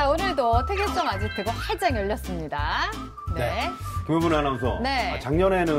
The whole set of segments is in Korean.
자, 오늘도 퇴계점 아지트고 활짝 열렸습니다. 네. 김효분 아나운서. 네. 작년에는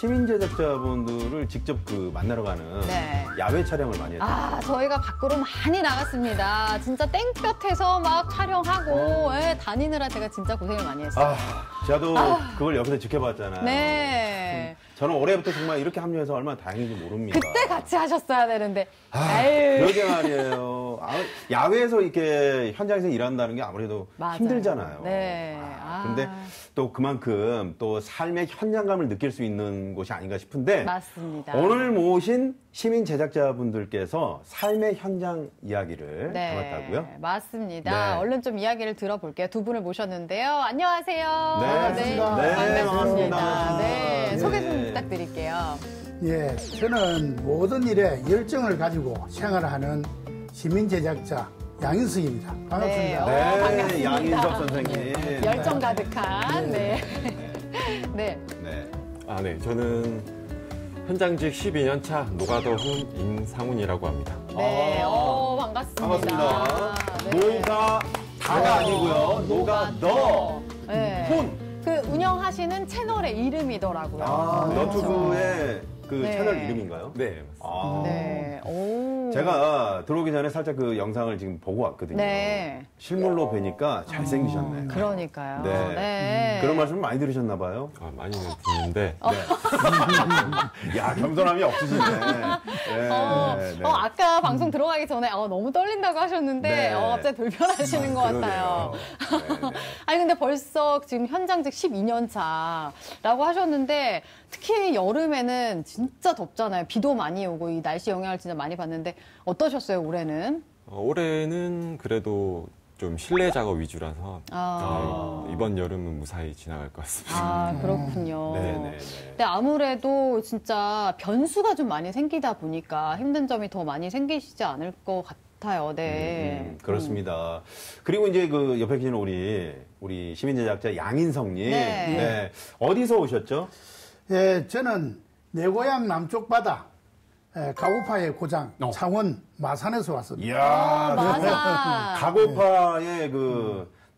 시민 제작자분들을 직접 만나러 가는 네. 야외 촬영을 많이 했어요. 아, 저희가 밖으로 많이 나갔습니다. 진짜 땡볕에서 막 촬영하고 예, 다니느라 제가 진짜 고생을 많이 했어요. 아, 저도 그걸 옆에서 지켜봤잖아요. 네. 저는 올해부터 정말 이렇게 합류해서 얼마나 다행인지 모릅니다. 그때 같이 하셨어야 되는데. 아, 그러게 말이에요. 아, 야외에서 이렇게 현장에서 일한다는 게 아무래도 맞아요. 힘들잖아요. 네. 아, 근데 또 그만큼 또 삶의 현장감을 느낄 수 있는 곳이 아닌가 싶은데. 맞습니다. 오늘 모신 시민 제작자분들께서 삶의 현장 이야기를 네. 담았다고요? 맞습니다. 네. 얼른 좀 이야기를 들어볼게요. 두 분을 모셨는데요. 안녕하세요. 네, 반갑습니다. 네, 반갑습니다. 네, 반갑습니다. 네. 네. 소개 좀 부탁드릴게요. 예, 저는 모든 일에 열정을 가지고 생활하는 시민 제작자 양인석입니다. 반갑습니다. 네, 반갑습니다. 양인석 선생님. 네. 열정 가득한. 네. 네. 네. 아, 네. 저는 현장직 12년 차 노가더훈 임상훈이라고 합니다. 네. 아, 오, 반갑습니다. 반갑습니다. 네. 노가 다가 아니고요. 노가더 네. 훈. 그 운영하시는 채널의 이름이더라고요. 아, 너튜브의 그 네. 채널 이름인가요? 네. 아. 네. 오. 제가 들어오기 전에 살짝 그 영상을 지금 보고 왔거든요. 네. 실물로 뵈니까 잘생기셨네요. 그러니까요. 네. 네. 그런 말씀을 많이 들으셨나 봐요. 아, 많이는 듣는데. 네. 야, 겸손함이 없으시네. 네. 네. 아까 방송 들어가기 전에 너무 떨린다고 하셨는데 네. 갑자기 돌변하시는 것 같아요. 네. 아니 근데 벌써 지금 현장직 12년 차라고 하셨는데 특히 여름에는 진짜 덥잖아요. 비도 많이 오고 이 날씨 영향을 진짜 많이 받는데 어떠셨어요, 올해는? 올해는 그래도 좀 실내 작업 위주라서 이번 여름은 무사히 지나갈 것 같습니다. 아, 그렇군요. 네네. 근데 아무래도 진짜 변수가 좀 많이 생기다 보니까 힘든 점이 더 많이 생기시지 않을 것 같아요. 네. 그렇습니다. 그리고 이제 그 옆에 계신 우리 시민 제작자 양인성님. 네. 네. 어디서 오셨죠? 예, 저는 내 고향 남쪽 바다. 네, 가고파의 고장 창원 마산에서 왔습니다. 이야, 마산. 가고파의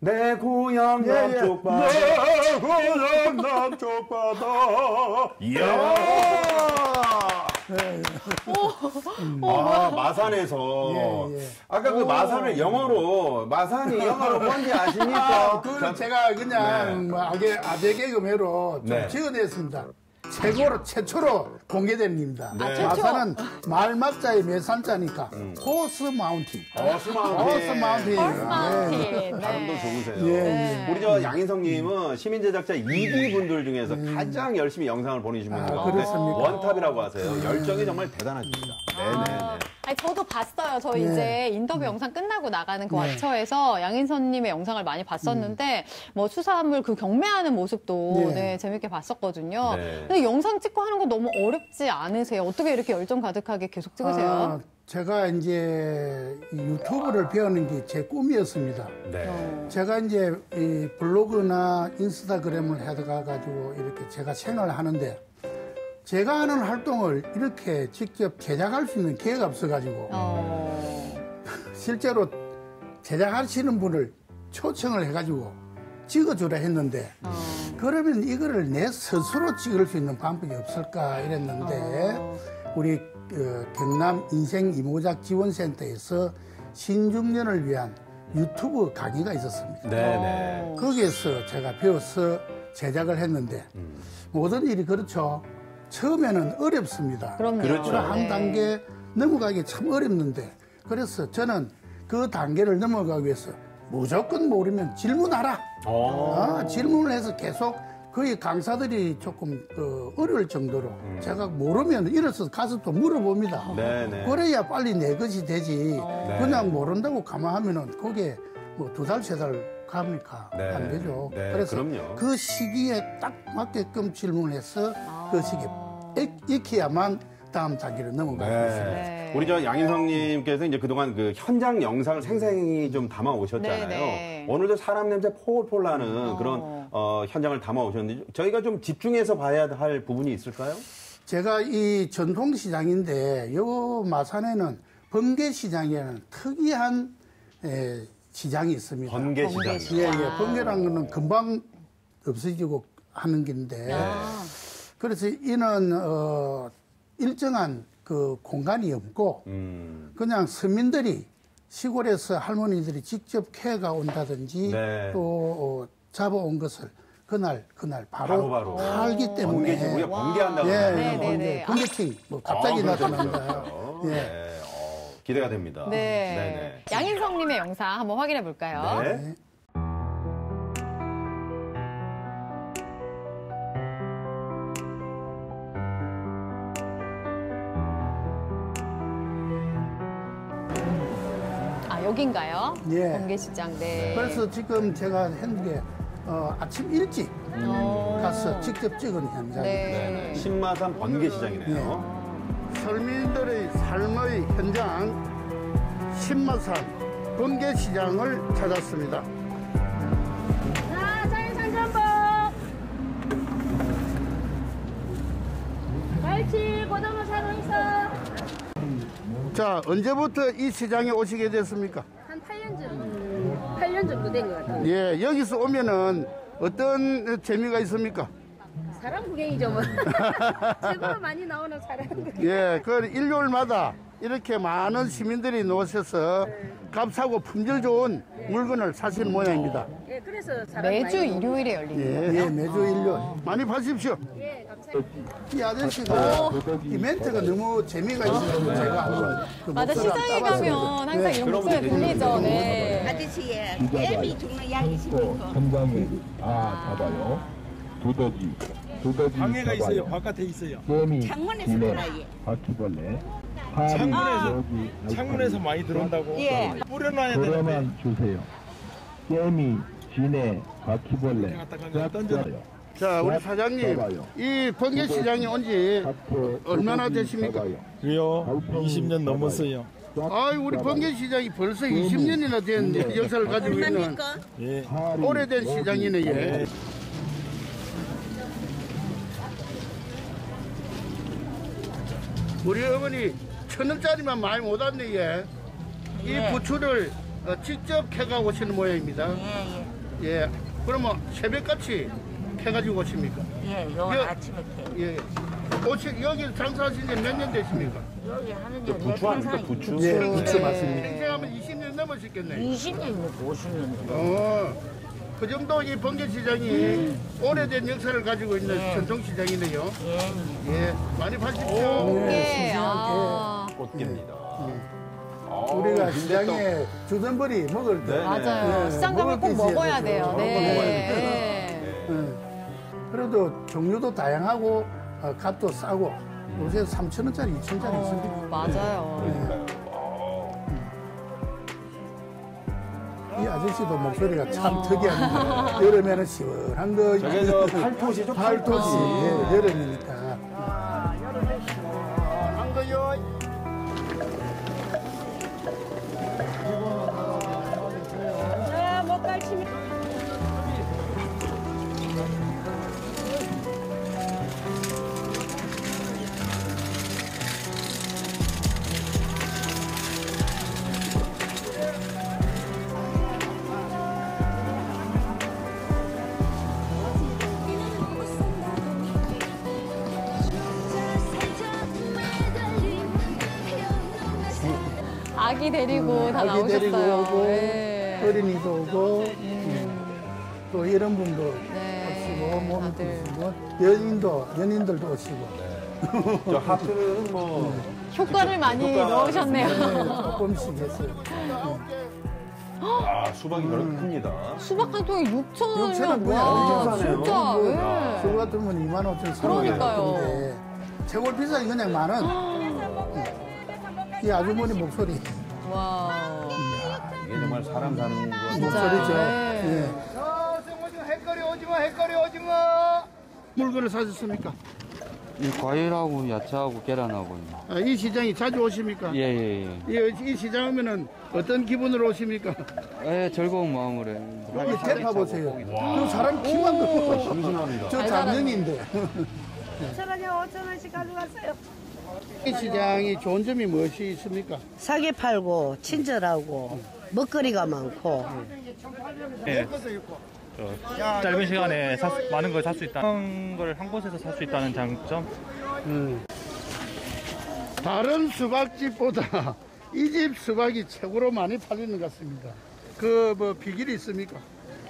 내 고향 남쪽 바다. 내 고향 남쪽 바다. 이야. 네. 아, 마산에서. 예, 예. 아까 마산을 영어로, 마산이 영어로 뭔지 아십니까? 아, 그걸 제가 그냥 아재 개그맨으로 좀 지어냈습니다. 최초로 공개됩니다. 네. 마산은 말맞자의 매산자니까 호스 마운틴. 호스 마운틴. 호스 마운틴. 발음도 좋으세요. 예. 네. 우리 저 양인성님은 시민 제작자 2기 분들 중에서 가장 열심히 영상을 보내주신 분들 같은데 원탑이라고 하세요. 열정이 정말 대단하십니다. 네네네. 아니, 저도 봤어요. 저 이제 인터뷰 영상 끝나고 나가는 그 와처에서 양인선님의 영상을 많이 봤었는데 뭐 수산물 경매하는 모습도 네, 재밌게 봤었거든요. 네. 근데 영상 찍고 하는 거 너무 어렵지 않으세요? 어떻게 이렇게 열정 가득하게 계속 찍으세요? 제가 이제 유튜브를 배우는 게 제 꿈이었습니다. 네. 제가 이제 이 블로그나 인스타그램을 해가지고 이렇게 제가 채널을 하는데. 제가 하는 활동을 이렇게 직접 제작할 수 있는 기회가 없어가지고 실제로 제작하시는 분을 초청을 해가지고 찍어주라 했는데 그러면 이거를 내 스스로 찍을 수 있는 방법이 없을까 이랬는데 우리 경남 인생이모작 지원센터에서 신중년을 위한 유튜브 강의가 있었습니다. 네네. 거기에서 제가 배워서 제작을 했는데 모든 일이 그렇죠. 처음에는 어렵습니다. 그럼요. 그렇죠. 한 단계 넘어가기 참 어렵는데 그래서 저는 그 단계를 넘어가기 위해서 무조건 모르면 질문하라. 질문을 해서 계속 거의 강사들이 조금 어려울 정도로 제가 모르면 이래서 가서 또 물어봅니다. 네네. 그래야 빨리 내 것이 되지 그냥 모른다고 감안하면 그게 뭐 2달, 3달 갑니까? 네. 안 되죠. 네, 그래서 그럼요. 그 시기에 딱 맞게끔 질문해서 그 시기에 익혀야만 다음 단계로 넘어가겠습니다. 네. 네. 우리 저 양인성님께서 이제 그동안 그 현장 영상을 생생히 좀 담아 오셨잖아요. 네, 네. 오늘도 사람 냄새 폴폴 나는 그런 현장을 담아 오셨는데 저희가 좀 집중해서 봐야 할 부분이 있을까요? 제가 이 전통시장인데 요 마산에는 번개시장에는 특이한 시장이 있습니다. 번개시장. 예, 번개라는 거는 금방 없어지고 하는 건데. 네. 그래서 이는 일정한 그 공간이 없고 그냥 서민들이 시골에서 할머니들이 직접 캐가 온다든지 네. 또 잡아온 것을 그날 바로 팔기 때문에 번개지, 우리가 번개한다고 예, 번개팅 뭐 갑자기 나타난다. 예. 네. 기대가 됩니다. 네. 양인석님의 영상 한번 확인해 볼까요? 네. 아, 여긴가요? 예. 번개시장. 네. 그래서 지금 제가 했는데 아침 일찍 가서 직접 찍은 현장입니다. 네. 신마산 번개시장이네요. 네. 서민들의 삶의 현장, 신마산 번개시장을 찾았습니다. 자, 자유상전복! 갈치, 고등어 사러 있어! 자, 언제부터 이 시장에 오시게 됐습니까? 한 8년 전. 8년 정도 된 것 같아요. 예, 여기서 오면은 어떤 재미가 있습니까? 사람 구경이죠, 뭐. 제법 많이 나오는 사람 구경. 예, 그 일요일마다 이렇게 많은 시민들이 오셔서 네. 값싸고 품질 좋은 네. 물건을 사신 모양입니다. 예, 그래서 사람 매주 일요일에 열리는 거예요? 예, 매주 일요일. 많이 파십시오. 예, 감사합니다. 이 아저씨가 이 멘트가 너무 재미가 있어서 제가 맞아, 시장에 가면 항상 이런 목소리가 들리죠. 네. 아저씨의 애미 죽는 약이 심니까? 삼장에 아 잡아요. 도더지. 방해가 있어요. 바깥에 있어요. 창문에서 보라예. 바퀴벌레. 창문에서 많이 들어온다고. 예. 뿌려놔야 되는데. 주세요. 개미, 지네, 바퀴벌레. 던져요. 자, 우리 사장님, 이 번개시장에 온 지 얼마나 되십니까? 그요, 20년 넘었어요. 아유, 우리 번개시장이 벌써 20년이나 됐는데 역사를 가지고 있는 예. 오래된 시장이네. 예. 우리 어머니 1,000원짜리만 많이 못 왔네. 예. 이 부추를 직접 캐가 오시는 모양입니다. 예. 그러면 새벽같이 캐가지고 오십니까? 예, 요 아침에 캐. 예. 여기 장사하신 지 몇 년 되십니까? 여기 하는 지 부추 아닙니까? 부추? 예, 부추 맞습니다. 생생하면 20년 넘으셨겠네요. 20년, 50년. 그 정도 이 번개시장이 오래된 역사를 가지고 있는 전통시장이네요. 예, 많이 파십시오. 번개, 꽃입니다. 우리가 시장에 주전부리 먹을 때. 맞아요. 시장 가면 꼭 먹어야 돼요. 그래도 종류도 다양하고 값도 싸고 요새 3,000원짜리, 2,000원짜리 있습니다. 맞아요. 이 아저씨도 목소리가 참 특이합니다. 여름에는 시원한 거. 저게 저 팔토시죠? 팔토시. 예, 여름이니까. 아, 여름에 시원한 거요. 아, 목갈치입니다. 아기 데리고 다 나오셨어요. 아기 데리고 오고 네. 어린이도 오고 또 이런 분도 오시고 뭐 연인들도 오시고. 네. 저 하트는 뭐 효과를 많이 넣으셨네요. 조금씩 했어요. 아, 수박이 별로 큽니다. 수박 한 통에 6,000원이면 뭐야? 진짜. 네. 수박 같은 건 25,000원. 그러니까요. 제일 비싼 게 그냥 10,000원. 이 아주머니 목소리. 와. 이게 정말 사람 사는 거. 목소리죠. 예. 햇거리 오징어. 물건을 사셨습니까? 이 과일하고 야채하고 계란하고. 아, 이 시장이 자주 오십니까? 예. 이 시장 오면은 어떤 기분으로 오십니까? 예, 즐거운 마음으로. 여기 대파 보세요. 그 사람 키만 더. 심심합니다. 저 작년인데. 5,000원이요, 5,000원씩 가져갔어요. 이 시장이 좋은 점이 무엇이 있습니까? 싸게 팔고 친절하고 먹거리가 많고. 네. 짧은 시간에 많은 걸 살 수 있다는 걸 한 곳에서 살 수 있다는 장점. 다른 수박집보다 이 집 수박이 최고로 많이 팔리는 것 같습니다. 그 뭐 비결이 있습니까?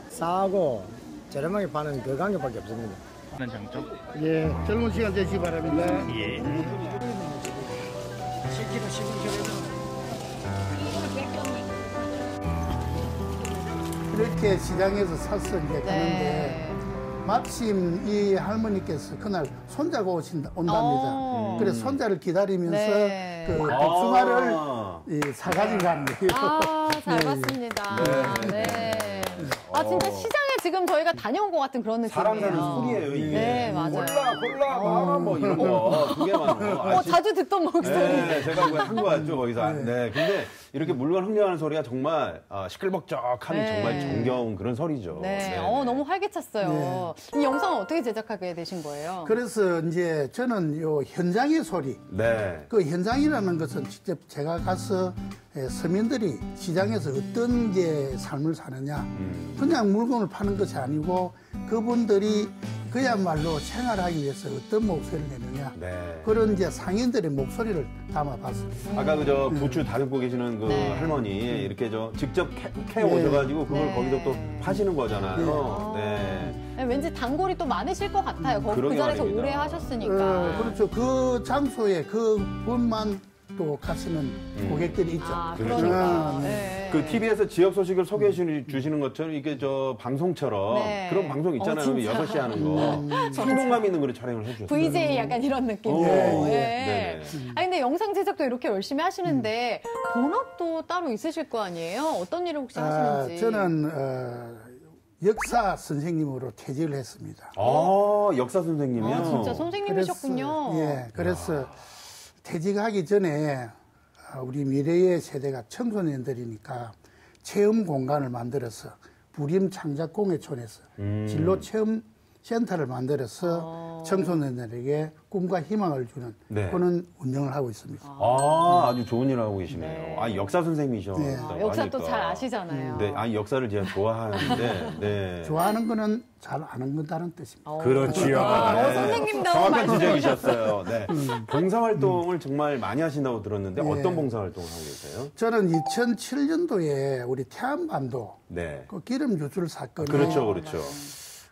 싸고 저렴하게 파는 그 관계밖에 없습니다. 하는 장점? 예, 젊은 시간 되시기 바랍니다. 예. 10kg, 15kg. 그렇게 시장에서 샀을 때 가는데 마침 이 할머니께서 그날 손자가 온답니다. 그래서 손자를 기다리면서 그 복숭아를 사가지고 갑니다. 아, 잘 봤습니다. 네. 네. 아, 진짜 시장에 지금 저희가 다녀온 것 같은 그런 느낌이에요. 사람 사는 소리예요, 이게. 네, 맞아요. 골라, 마라, 뭐 이런 거. 그게 맞아요. 자주 듣던 목소리. 네, 제가 한 거 같죠, 거기서. 네, 근데 이렇게 물건 흥려하는 소리가 정말 시끌벅적한 정말 정겨운 그런 소리죠. 네, 네. 너무 활기찼어요. 네. 이 영상은 어떻게 제작하게 되신 거예요? 그래서 이제 저는 요 현장의 소리. 네. 그 현장이라는 것은 직접 제가 가서 서민들이 시장에서 어떤 이제 삶을 사느냐. 그냥 물건을 파는 것이 아니고 그분들이 그야말로 생활하기 위해서 어떤 목소리를 내느냐. 네. 그런 이제 상인들의 목소리를 담아봤습니다. 아까 그저 부추 다듬고 계시는 그 할머니 이렇게 저 직접 캐 오셔가지고 그걸 거기서 또 파시는 거잖아요. 네. 왠지 단골이 또 많으실 것 같아요. 그 자리에서 오래 하셨으니까. 그렇죠. 그 장소에 그 분만 또 가시는 고객들이 있죠. 아, 그러니까. 네. 그 TV에서 지역 소식을 소개해 주시는 것처럼 이게 저 방송처럼 그런 방송 있잖아요. 6시 하는 거. 성공감 있는 걸 촬영을 해주셨어요. VJ 약간 이런 느낌. 아 근데 영상 제작도 이렇게 열심히 하시는데 본업도 따로 있으실 거 아니에요? 어떤 일을 혹시 하시는지? 저는 역사 선생님으로 퇴직을 했습니다. 아, 역사 선생님이요? 아, 진짜 선생님이셨군요. 그래서 퇴직하기 전에 우리 미래의 세대가 청소년들이니까 체험 공간을 만들어서 부림창작공예촌에서 진로체험센터를 만들어서 청소년들에게 꿈과 희망을 주는 그런 운영을 하고 있습니다. 아, 아주 좋은 일을 하고 계시네요. 아, 역사 선생님이셔. 역사 또 잘 아시잖아요. 네, 아니, 역사를 제가 좋아하는데. 네. 좋아하는 거는 잘 아는 건다는 뜻입니다. 그렇지요. 선생님다운 정확한 지적이셨어요. 네. 봉사활동을 정말 많이 하신다고 들었는데 어떤 봉사활동을 하고 계세요? 저는 2007년도에 우리 태안반도 그 기름 유출 사건에 그렇죠.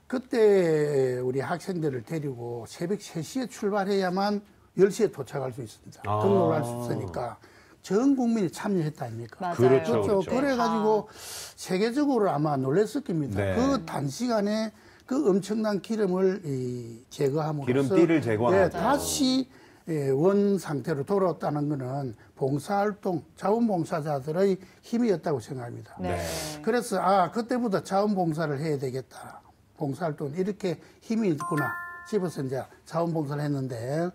그때 우리 학생들을 데리고 새벽 3시에 출발해야만 10시에 도착할 수 있습니다. 등록을 할 수 있으니까 전 국민이 참여했다 아닙니까? 그렇죠. 그래가지고 세계적으로 아마 놀랐을 겁니다. 그 단시간에 그 엄청난 기름을 제거함으로써 기름띠를 제거하고 다시 원 상태로 돌아왔다는 것은 봉사활동, 자원봉사자들의 힘이었다고 생각합니다. 그래서 그때보다 자원봉사를 해야 되겠다. 봉사활동 이렇게 힘이 있구나 싶어서 이제 자원봉사를 했는데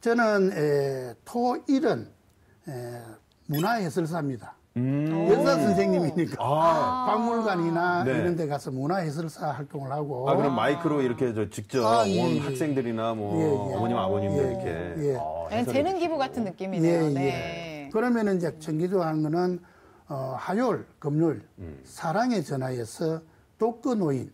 저는 토일은 문화해설사입니다. 역사 선생님이니까 박물관이나 이런 데 가서 문화해설사 활동을 하고. 아, 그럼 마이크로 이렇게 저 직접 온 학생들이나 뭐 어머님, 아버님들 이렇게. 재능 기부 같은 느낌이네요. 그러면 이제 정기적으로 하는 거는 화요일, 금요일 사랑의 전화에서 독거노인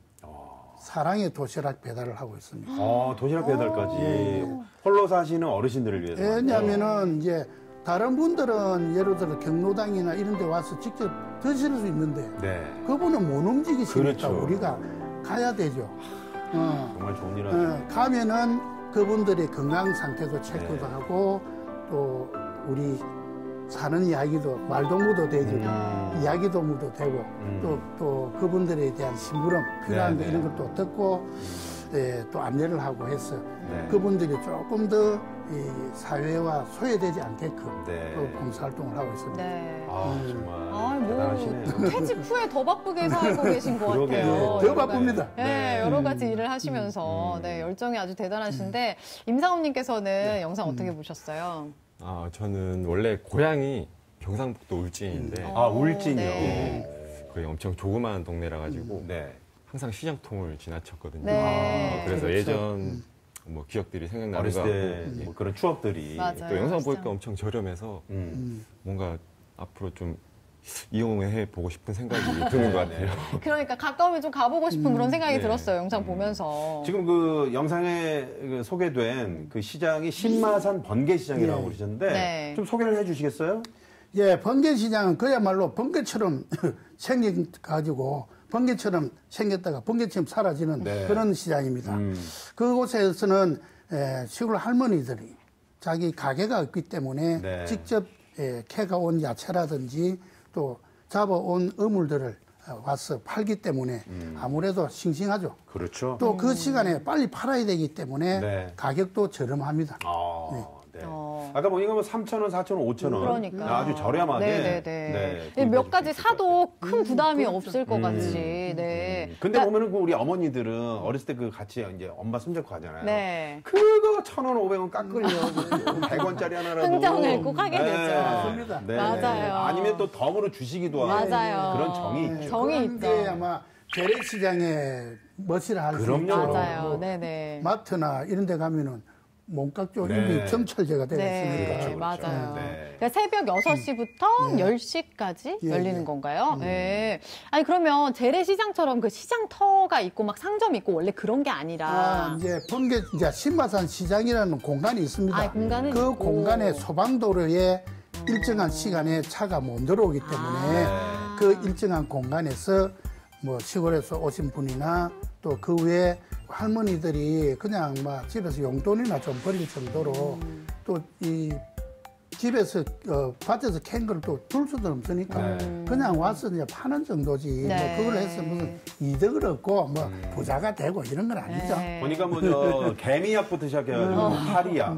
사랑의 도시락 배달을 하고 있습니다. 아, 도시락 배달까지. 홀로 사시는 어르신들을 위해서. 왜냐하면은 이제 다른 분들은 예를 들어 경로당이나 이런 데 와서 직접 드실 수 있는데 그분은 못 움직이시니까 우리가 가야 되죠. 정말 좋은 일 하죠. 가면은 그분들의 건강 상태도 체크도 하고 또 우리 사는 이야기도 말도 묻어 되고 이야기도 묻어 되고 또 그분들에 대한 심부름 필요한 거 이런 것도 듣고 또 안내를 하고 해서 그분들이 조금 더 이 사회와 소외되지 않게끔 또 봉사활동을 하고 있습니다. 정말 퇴직 후에 더 바쁘게 살고 계신 것 같아요. 더 바쁩니다. 여러 가지 일을 하시면서 열정이 아주 대단하신데 임상훈님께서는 영상 어떻게 보셨어요? 아, 저는 원래 고향이 경상북도 울진인데 울진이요? 거의 엄청 조그마한 동네라 가지고 항상 시장통을 지나쳤거든요. 그래서 예전 뭐 기억들이 생각나는 거 같고 뭐 그런 추억들이 또 영상 보니까 엄청 저렴해서 뭔가 앞으로 좀 이용해 보고 싶은 생각이 드는 것 같아요. 그러니까 가까우면 좀 가보고 싶은 그런 생각이 들었어요. 영상 보면서. 지금 그 영상에 소개된 그 시장이 신마산 번개시장이라고 그러셨는데 좀 소개를 해주시겠어요? 예, 번개시장은 그야말로 번개처럼 생겨가지고 번개처럼 생겼다가 번개처럼 사라지는 그런 시장입니다. 그곳에서는 시골 할머니들이 자기 가게가 없기 때문에 직접 캐가 온 야채라든지 또 잡아온 어물들을 와서 팔기 때문에 아무래도 싱싱하죠. 그렇죠. 또 그 시간에 빨리 팔아야 되기 때문에 가격도 저렴합니다. 아까 보니까 뭐 3,000원, 4,000원, 5,000원. 그러니까. 아주 저렴하게. 몇 가지 사도 큰 부담이 없을 것 같이. 근데 보면은 그 우리 어머니들은 어렸을 때 그 같이 이제 엄마 손잡고 가잖아요. 그거 1,000원, 500원 깎으려고 100원짜리 하나라도. 흥정을 꼭 하게 되죠. 맞습니다. 맞아요. 아니면 또 덤으로 주시기도 하는 그런 정이 있죠. 정이 있죠. 아마 재래시장의 멋이라 할 수 있죠. 맞아요. 마트나 이런 데 가면은 몸값도 이미 점철제가 되어 있으니까. 맞아요. 그러니까 새벽 6시부터 10시까지 열리는 건가요? 아니 그러면 재래시장처럼 그 시장터가 있고 막 상점 있고 원래 그런 게 아니라 이제 번개 이제 신마산 시장이라는 공간이 있습니다. 그 있고. 공간에 소방도로에 일정한 시간에 차가 못 들어오기 때문에 그 일정한 공간에서 뭐 시골에서 오신 분이나 또 그 외에 할머니들이 그냥 막 집에서 용돈이나 좀 버릴 정도로 또 이 집에서 밭에서 캔 걸 또 둘 수도 없으니까 그냥 와서 이제 파는 정도지 뭐 그걸 해서 무슨 이득을 얻고 뭐 부자가 되고 이런 건 아니죠. 보니까 뭐 저 개미약부터 시작해가지고 파리약,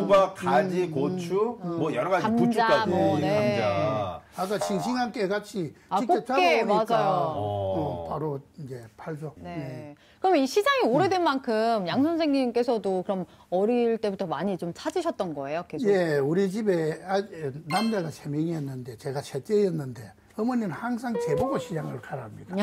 수박, 가지, 고추, 뭐 여러 가지 감자, 부추까지 감자. 아까 싱싱한 깨같이 직접 잡아오니까 바로 이제 팔죠. 그럼 이 시장이 오래된 만큼 양 선생님께서도 그럼 어릴 때부터 많이 좀 찾으셨던 거예요? 계속? 예, 우리 집에 남자가 3명이었는데 제가 셋째였는데 어머니는 항상 재보고 시장을 가랍니다.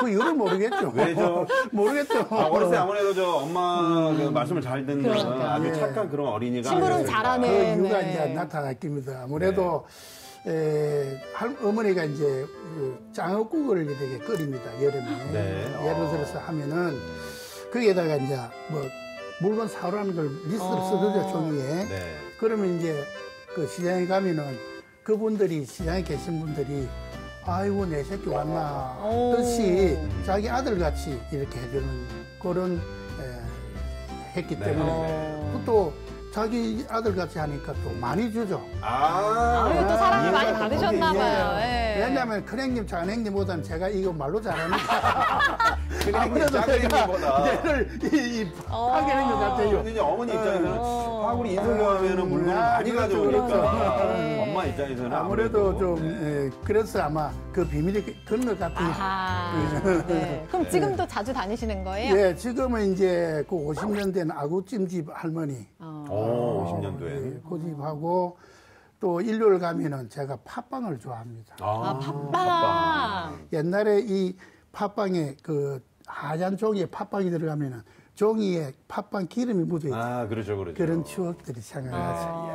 그 이유를 모르겠죠. 왜죠? 모르겠죠. 어렸을 때 아무래도 저 엄마 그 말씀을 잘 듣는 그러니까. 아주 착한 그런 어린이가 친구는 잘하네. 그 이유가 이제 나타났습니다. 아무래도 어머니가 이제 장어국을 되게 끓입니다. 여름에. 예를 들어서 하면은 거기에다가 이제 뭐 물건 사오라는 걸 리스트를 써두죠, 종이에. 그러면 이제 그 시장에 가면은 그분들이 시장에 계신 분들이 아이고 내 새끼 왔나 뜻이 자기 아들 같이 이렇게 해주는 그런 했기 때문에 또 자기 아들 같이 하니까 또 많이 주죠. 그리고 또 사람이 많이 받으셨나봐요. 왜냐하면 큰형님, 작은형님보다는 제가 이거 말로 잘하니까. 아무래도 제가 얘를 파괴하는 것 같아요. 어머니 입장에서는 파굴이 인솔하면 물건을 많이 가져오니까. 엄마 입장에서는 아무래도 좀 그래서 아마 그 비밀이 그런 것 같아요. 그럼 지금도 자주 다니시는 거예요? 네, 지금은 이제 그 50년대는 아구찜집 할머니. 50년도에. 고집하고 또 일요일 가면은 제가 팥빵을 좋아합니다. 팥빵. 옛날에 이 팥빵에 그 하얀 종이에 팥빵이 들어가면은 종이에 팥빵 기름이 묻어있죠. 그렇죠, 그렇죠. 그런 추억들이 생각나죠.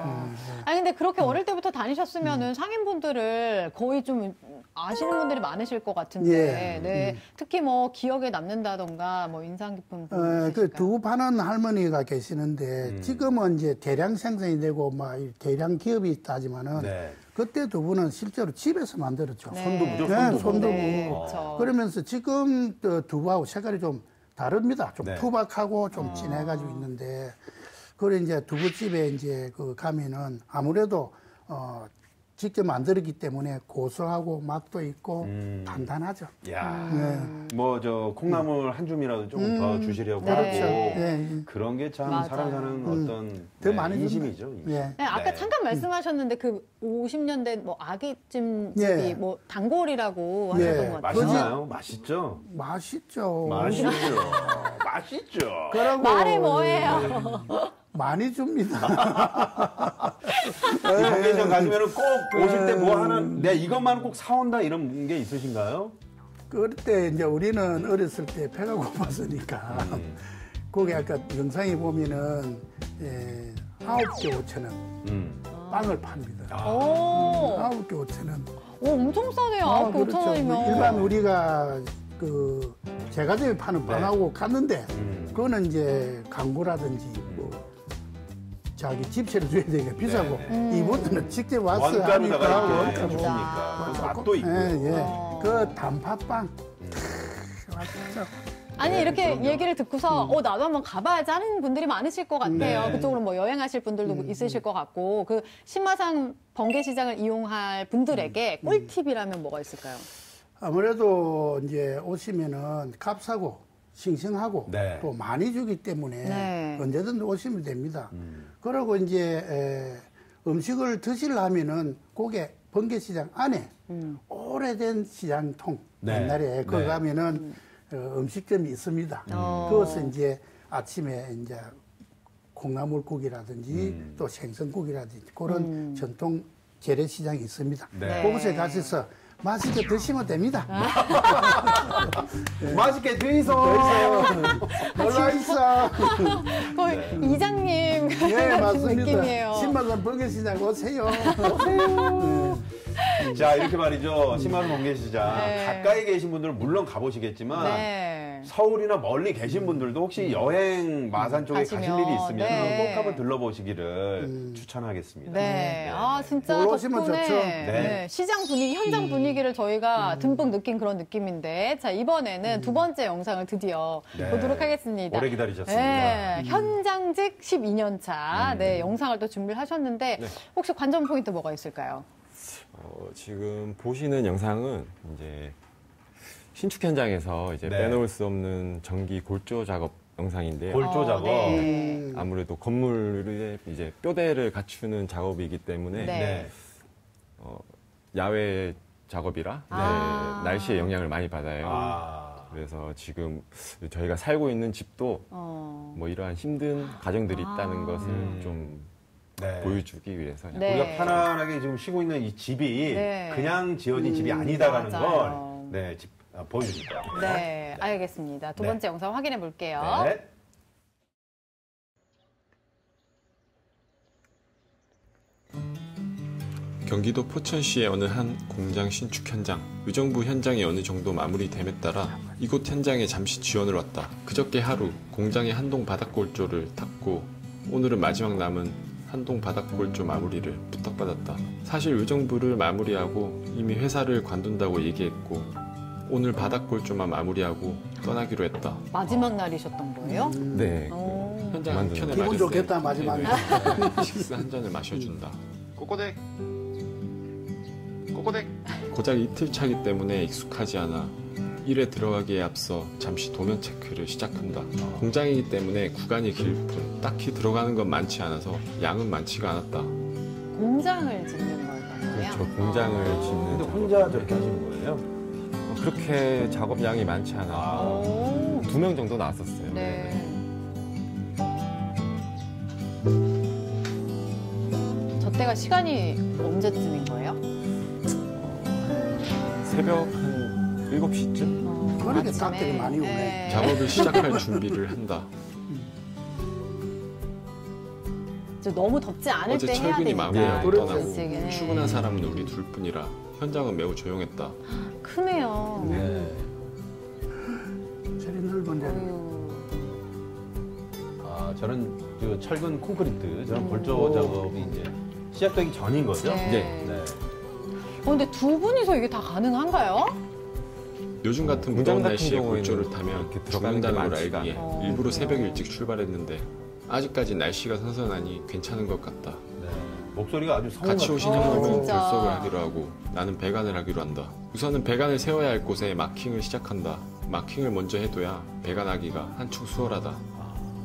아니 근데 그렇게 어릴 때부터 다니셨으면은 상인분들을 거의 좀 아시는 분들이 많으실 것 같은데, 특히 뭐 기억에 남는다던가 뭐 인상 깊은 분들. 그 두부 파는 할머니가 계시는데 지금은 이제 대량 생산이 되고 막 대량 기업이 있다 하지만은. 그때 두부는 실제로 집에서 만들었죠. 손두부죠, 손두부. 그러면서 지금 두부하고 색깔이 좀 다릅니다. 좀 투박하고 좀 진해가지고 있는데, 그래 이제 두부집에 이제 그 가면은 아무래도 직접 만들었기 때문에 고소하고 맛도 있고 단단하죠. 뭐 저 콩나물 한 줌이라도 조금 더 주시려고 하고 그런 게 참 사람 사는 어떤 더 많은 인심이죠. 아까 잠깐 말씀하셨는데 그 50년대 뭐 아기찜 집이 뭐 단골이라고 하셨던 것 같아요. 맛있나요? 맛있죠. 맛있죠. 맛있죠. 맛있죠. 말이 뭐예요? 많이 줍니다. 번개시장 가시면 꼭 오실 때 뭐 하나, 내 이것만 꼭 사온다 이런 게 있으신가요? 그때 이제 우리는 어렸을 때 배가 고팠으니까 거기 아까 영상에 보면은 9개 5,000원 빵을 팝니다. 9개 5,000원. 오, 엄청 싸네요. 9,000원이면. 일반 우리가 그 제과점에 파는 번하고 갔는데 그거는 이제 광고라든지 뭐 자기 집세를 줘야 되니까 비싸고 이분들은 직접 와서 하니까 원가가 맛도 있고. 그 단팥빵. 아니 이렇게 얘기를 듣고서 나도 한번 가봐야지 하는 분들이 많으실 것 같아요. 그쪽으로 뭐 여행하실 분들도 있으실 것 같고 그 신마산 번개시장을 이용할 분들에게 꿀팁이라면 뭐가 있을까요? 아무래도 이제 오시면은 값싸고 싱싱하고 또 많이 주기 때문에 언제든 오시면 됩니다. 그리고 이제 음식을 드시려면은 그게 번개시장 안에 오래된 시장통 옛날에 거기 가면은 음식점이 있습니다. 그것은 이제 아침에 이제 콩나물국이라든지 또 생선국이라든지 그런 전통 재래시장이 있습니다. 그곳에 가셔서 맛있게 드시면 됩니다. 맛있게 드세요. 놀라있어. 거의 이장님 같은 느낌이에요. 신마산 번개시장 오세요. 자, 이렇게 말이죠. 신마산 번개시장. 가까이 계신 분들은 물론 가보시겠지만 서울이나 멀리 계신 분들도 혹시 여행 마산 쪽에 가실 일이 있으면 꼭 한번 들러보시기를 추천하겠습니다. 아, 진짜 오시면 좋죠. 시장 분위기, 현장 분위기를 저희가 듬뿍 느낀 그런 느낌인데 자, 이번에는 두 번째 영상을 드디어 보도록 하겠습니다. 오래 기다리셨습니다. 현장직 12년 차 영상을 또 준비를 하셨는데 혹시 관전 포인트 뭐가 있을까요? 지금 보시는 영상은 이제 신축 현장에서 이제 빼놓을 수 없는 전기 골조 작업 영상인데요. 골조 작업. 아무래도 건물의 이제 뼈대를 갖추는 작업이기 때문에 야외 작업이라 날씨에 영향을 많이 받아요. 그래서 지금 저희가 살고 있는 집도 뭐 이러한 힘든 가정들이 있다는 것을 좀 보여주기 위해서 우리가 편안하게 지금 쉬고 있는 이 집이 그냥 지어진 집이 아니다라는 걸 보여줍니다. 알겠습니다. 두 번째 영상 확인해 볼게요. 경기도 포천시의 어느 한 공장 신축 현장. 의정부 현장이 어느 정도 마무리됨에 따라 이곳 현장에 잠시 지원을 왔다. 그저께 하루 공장의 한동 바닥골조를 닦고 오늘은 마지막 남은 한동 바닥골조 마무리를 부탁받았다. 사실 의정부를 마무리하고 이미 회사를 관둔다고 얘기했고 오늘 바닥골조만 마무리하고 떠나기로 했다. 마지막 날이셨던 거예요? 네. 현장 편에 기분 좋겠다 마지막 날. 식사 한 잔을 마셔준다. 꼬꼬댁. 꼬꼬댁. 고작 이틀 차기 때문에 익숙하지 않아 일에 들어가기에 앞서 잠시 도면 체크를 시작한다. 공장이기 때문에 구간이 길 뿐 딱히 들어가는 건 많지 않아서 양은 많지가 않았다. 공장을 짓는 걸까요? 그렇죠. 공장을 짓는. 근데 혼자 저렇게 하시는 거예요? 그렇게 작업량이 많지 않아. 두 명 정도 나왔었어요. 저 때가 시간이 언제쯤인 거예요? 새벽 한 7시쯤? 그러니까 닭들이 많이 오네. 작업을 시작할 준비를 한다. 너무 덥지 않을 때 해야 되니까. 어제 철근이 마무리하고 떠나고 출근한 사람은 우리 둘뿐이라 현장은 매우 조용했다. 크네요. 제일 넓은 자리. 아, 저런 그 철근 콘크리트, 저런 골조 작업이 이제 시작되기 전인 거죠? 네. 근데 두 분이서 이게 다 가능한가요? 요즘 같은 무더운 날씨에 골조를 타면 죽는다는 걸 알기에 일부러 새벽 일찍 출발했는데 아직까지 날씨가 선선하니 괜찮은 것 같다. 목소리가 아주 성우 같아. 같이 오신 형님은 결석을 하기로 하고 나는 배관을 하기로 한다. 우선은 배관을 세워야 할 곳에 마킹을 시작한다. 마킹을 먼저 해둬야 배관하기가 한층 수월하다.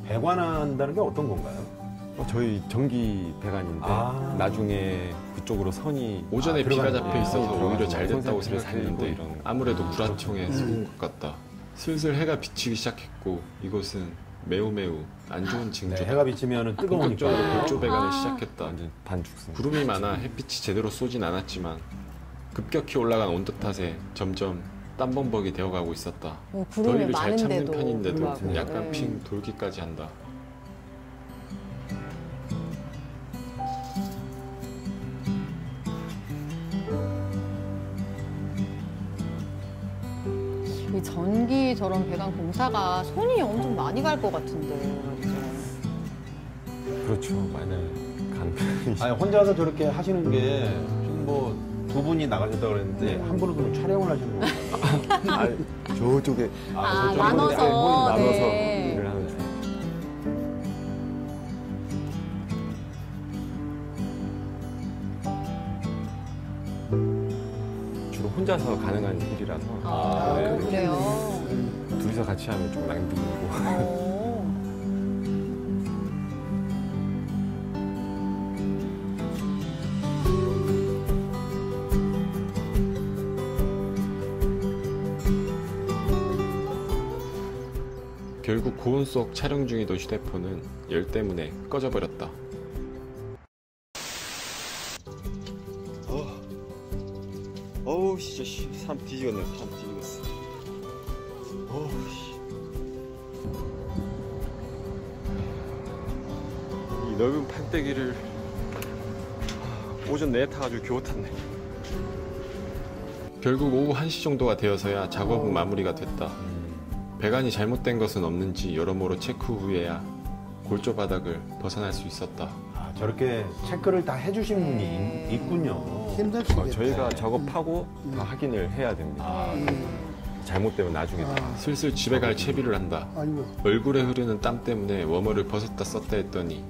배관한다는 게 어떤 건가요? 저희 전기 배관인데 나중에 그쪽으로 선이 오전에 비가 잡혀 있어서 오히려 잘 됐다고 생각했는데 아무래도 불안청에 속은 것 같다. 슬슬 해가 비치기 시작했고 이곳은 매우 안 좋은 징조. 해가 비치면 뜨거우니까 골조 배관을 시작했다. 구름이 많아 햇빛이 제대로 쏘진 않았지만 급격히 올라간 온도 탓에 점점 땀범벅이 되어가고 있었다. 더위를 잘 참는 편인데도 약간 핑 돌기까지 한다. 이 전기 저런 배관 공사가 손이 엄청 많이 갈 것 같은데. 그렇죠. 많이 간 편이죠. 아니, 혼자서 저렇게 하시는 게 지금 뭐 두 분이 나가셨다고 그랬는데 한 분은 그럼 촬영을 하시는 거예요? 아, 저쪽에. 아, 저쪽에 나눠서. 아니, 네. 나눠서 일을 하는 중. 혼자서 가능한 일이라서. 아, 네. 그래요? 둘이서 같이 하면 좀 낭비이고. 결국 고온 속 촬영 중이던 휴대폰은 열 때문에 꺼져버렸다. 어우, 진짜, 삶 뒤집었네, 삶 뒤집었어. 어우, 씨. 이 넓은 판때기를 오전 내내 타가지고 겨우 탔네. 결국 오후 1시 정도가 되어서야 작업은 마무리가 됐다. 배관이 잘못된 것은 없는지 여러모로 체크 후에야 골조 바닥을 벗어날 수 있었다. 아, 저렇게 체크를 다 해주신 분이 있군요. 저희가 작업하고 다 확인을 해야 됩니다. 아, 잘못되면 나중에 다. 슬슬 집에 갈 채비를 한다. 아이고. 얼굴에 흐르는 땀 때문에 워머를 벗었다 썼다 했더니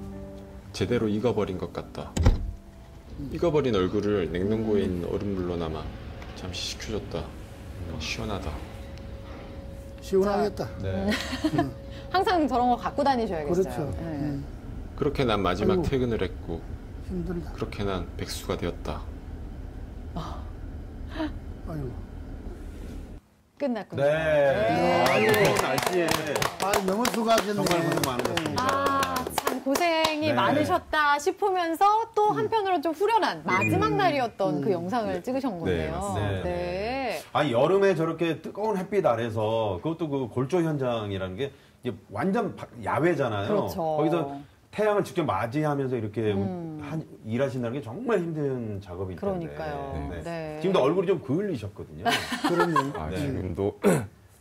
제대로 익어버린 것 같다. 익어버린 얼굴을 냉동고에 있는 얼음물로 남아 잠시 식혀줬다. 시원하다. 시원하겠다. 네. 항상 저런 거 갖고 다니셔야겠어요. 그렇죠. 네. 그렇게 난 마지막 아이고. 퇴근을 했고 힘들다. 그렇게 난 백수가 되었다. 아이고. 끝났군요. 네. 네. 아, 이번 날씨에. 아, 너무 수고하셨네. 정말 고생 많으셨습니다. 아, 참 고생이 네. 많으셨다 싶으면서 또 한편으로 좀 후련한 마지막 날이었던 그 영상을 찍으신 거네요. 네, 네. 네. 아니, 여름에 저렇게 뜨거운 햇빛 아래서 그것도 그 골조 현장이라는 게 이제 완전 야외잖아요. 그렇죠. 거기서 태양을 직접 맞이하면서 이렇게 일하신다는 게 정말 힘든 작업일 텐데. 그러니까요. 네. 네. 지금도 얼굴이 좀 그을리셨거든요. 아, 네. 지금도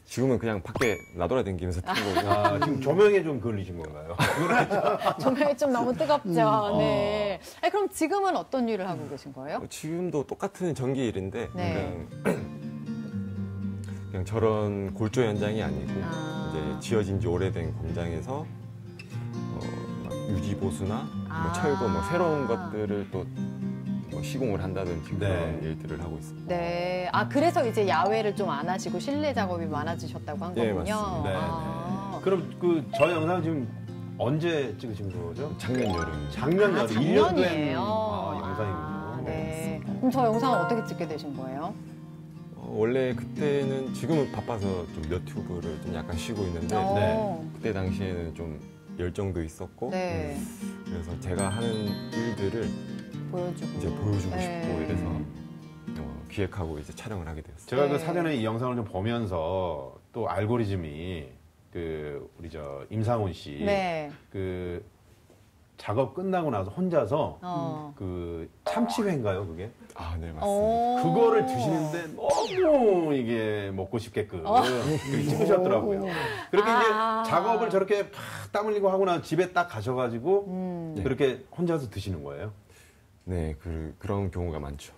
지금은 그냥 밖에 나돌아다니면서 뜬 거고. 아, 지금 조명에 좀 그을리신 건가요? 조명이 좀 너무 뜨겁죠. 네. 아니, 그럼 지금은 어떤 일을 하고 계신 거예요? 지금도 똑같은 전기 일인데 네. 그냥 저런 골조 현장이 아니고 이제 지어진 지 오래된 공장에서. 유지보수나 뭐 철거, 뭐 새로운 것들을 또 뭐 시공을 한다든지 그런 네. 일들을 하고 있습니다. 네. 아, 그래서 이제 야외를 좀 안 하시고 실내 작업이 많아지셨다고 한 거군요. 네, 맞습니다. 아. 네. 그럼 그 저 영상 지금 언제 찍으신 거죠? 작년 여름. 작년 여름. 1년 된 영상이군요. 네. 그럼 저 영상은 어떻게 찍게 되신 거예요? 원래 그때는 지금은 바빠서 좀 유튜브를 좀 약간 쉬고 있는데 네. 그때 당시에는 좀 열정도 있었고 네. 그래서 제가 하는 일들을 보여주고, 이제 보여주고 네. 싶고 이래서 기획하고 이제 촬영을 하게 되었어요. 제가 네. 그 사전에 이 영상을 좀 보면서 또 알고리즘이 그 우리 저 임상훈 씨 네. 그 작업 끝나고 나서 혼자서 그 참치회인가요 그게? 아, 네, 맞습니다. 그거를 드시는데 너무 이게 먹고 싶게끔 찍으셨더라고요. 그렇게 이제 작업을 저렇게 팍 땀 흘리고 하고 나서 집에 딱 가셔가지고 그렇게 네. 혼자서 드시는 거예요? 네, 그런 경우가 많죠.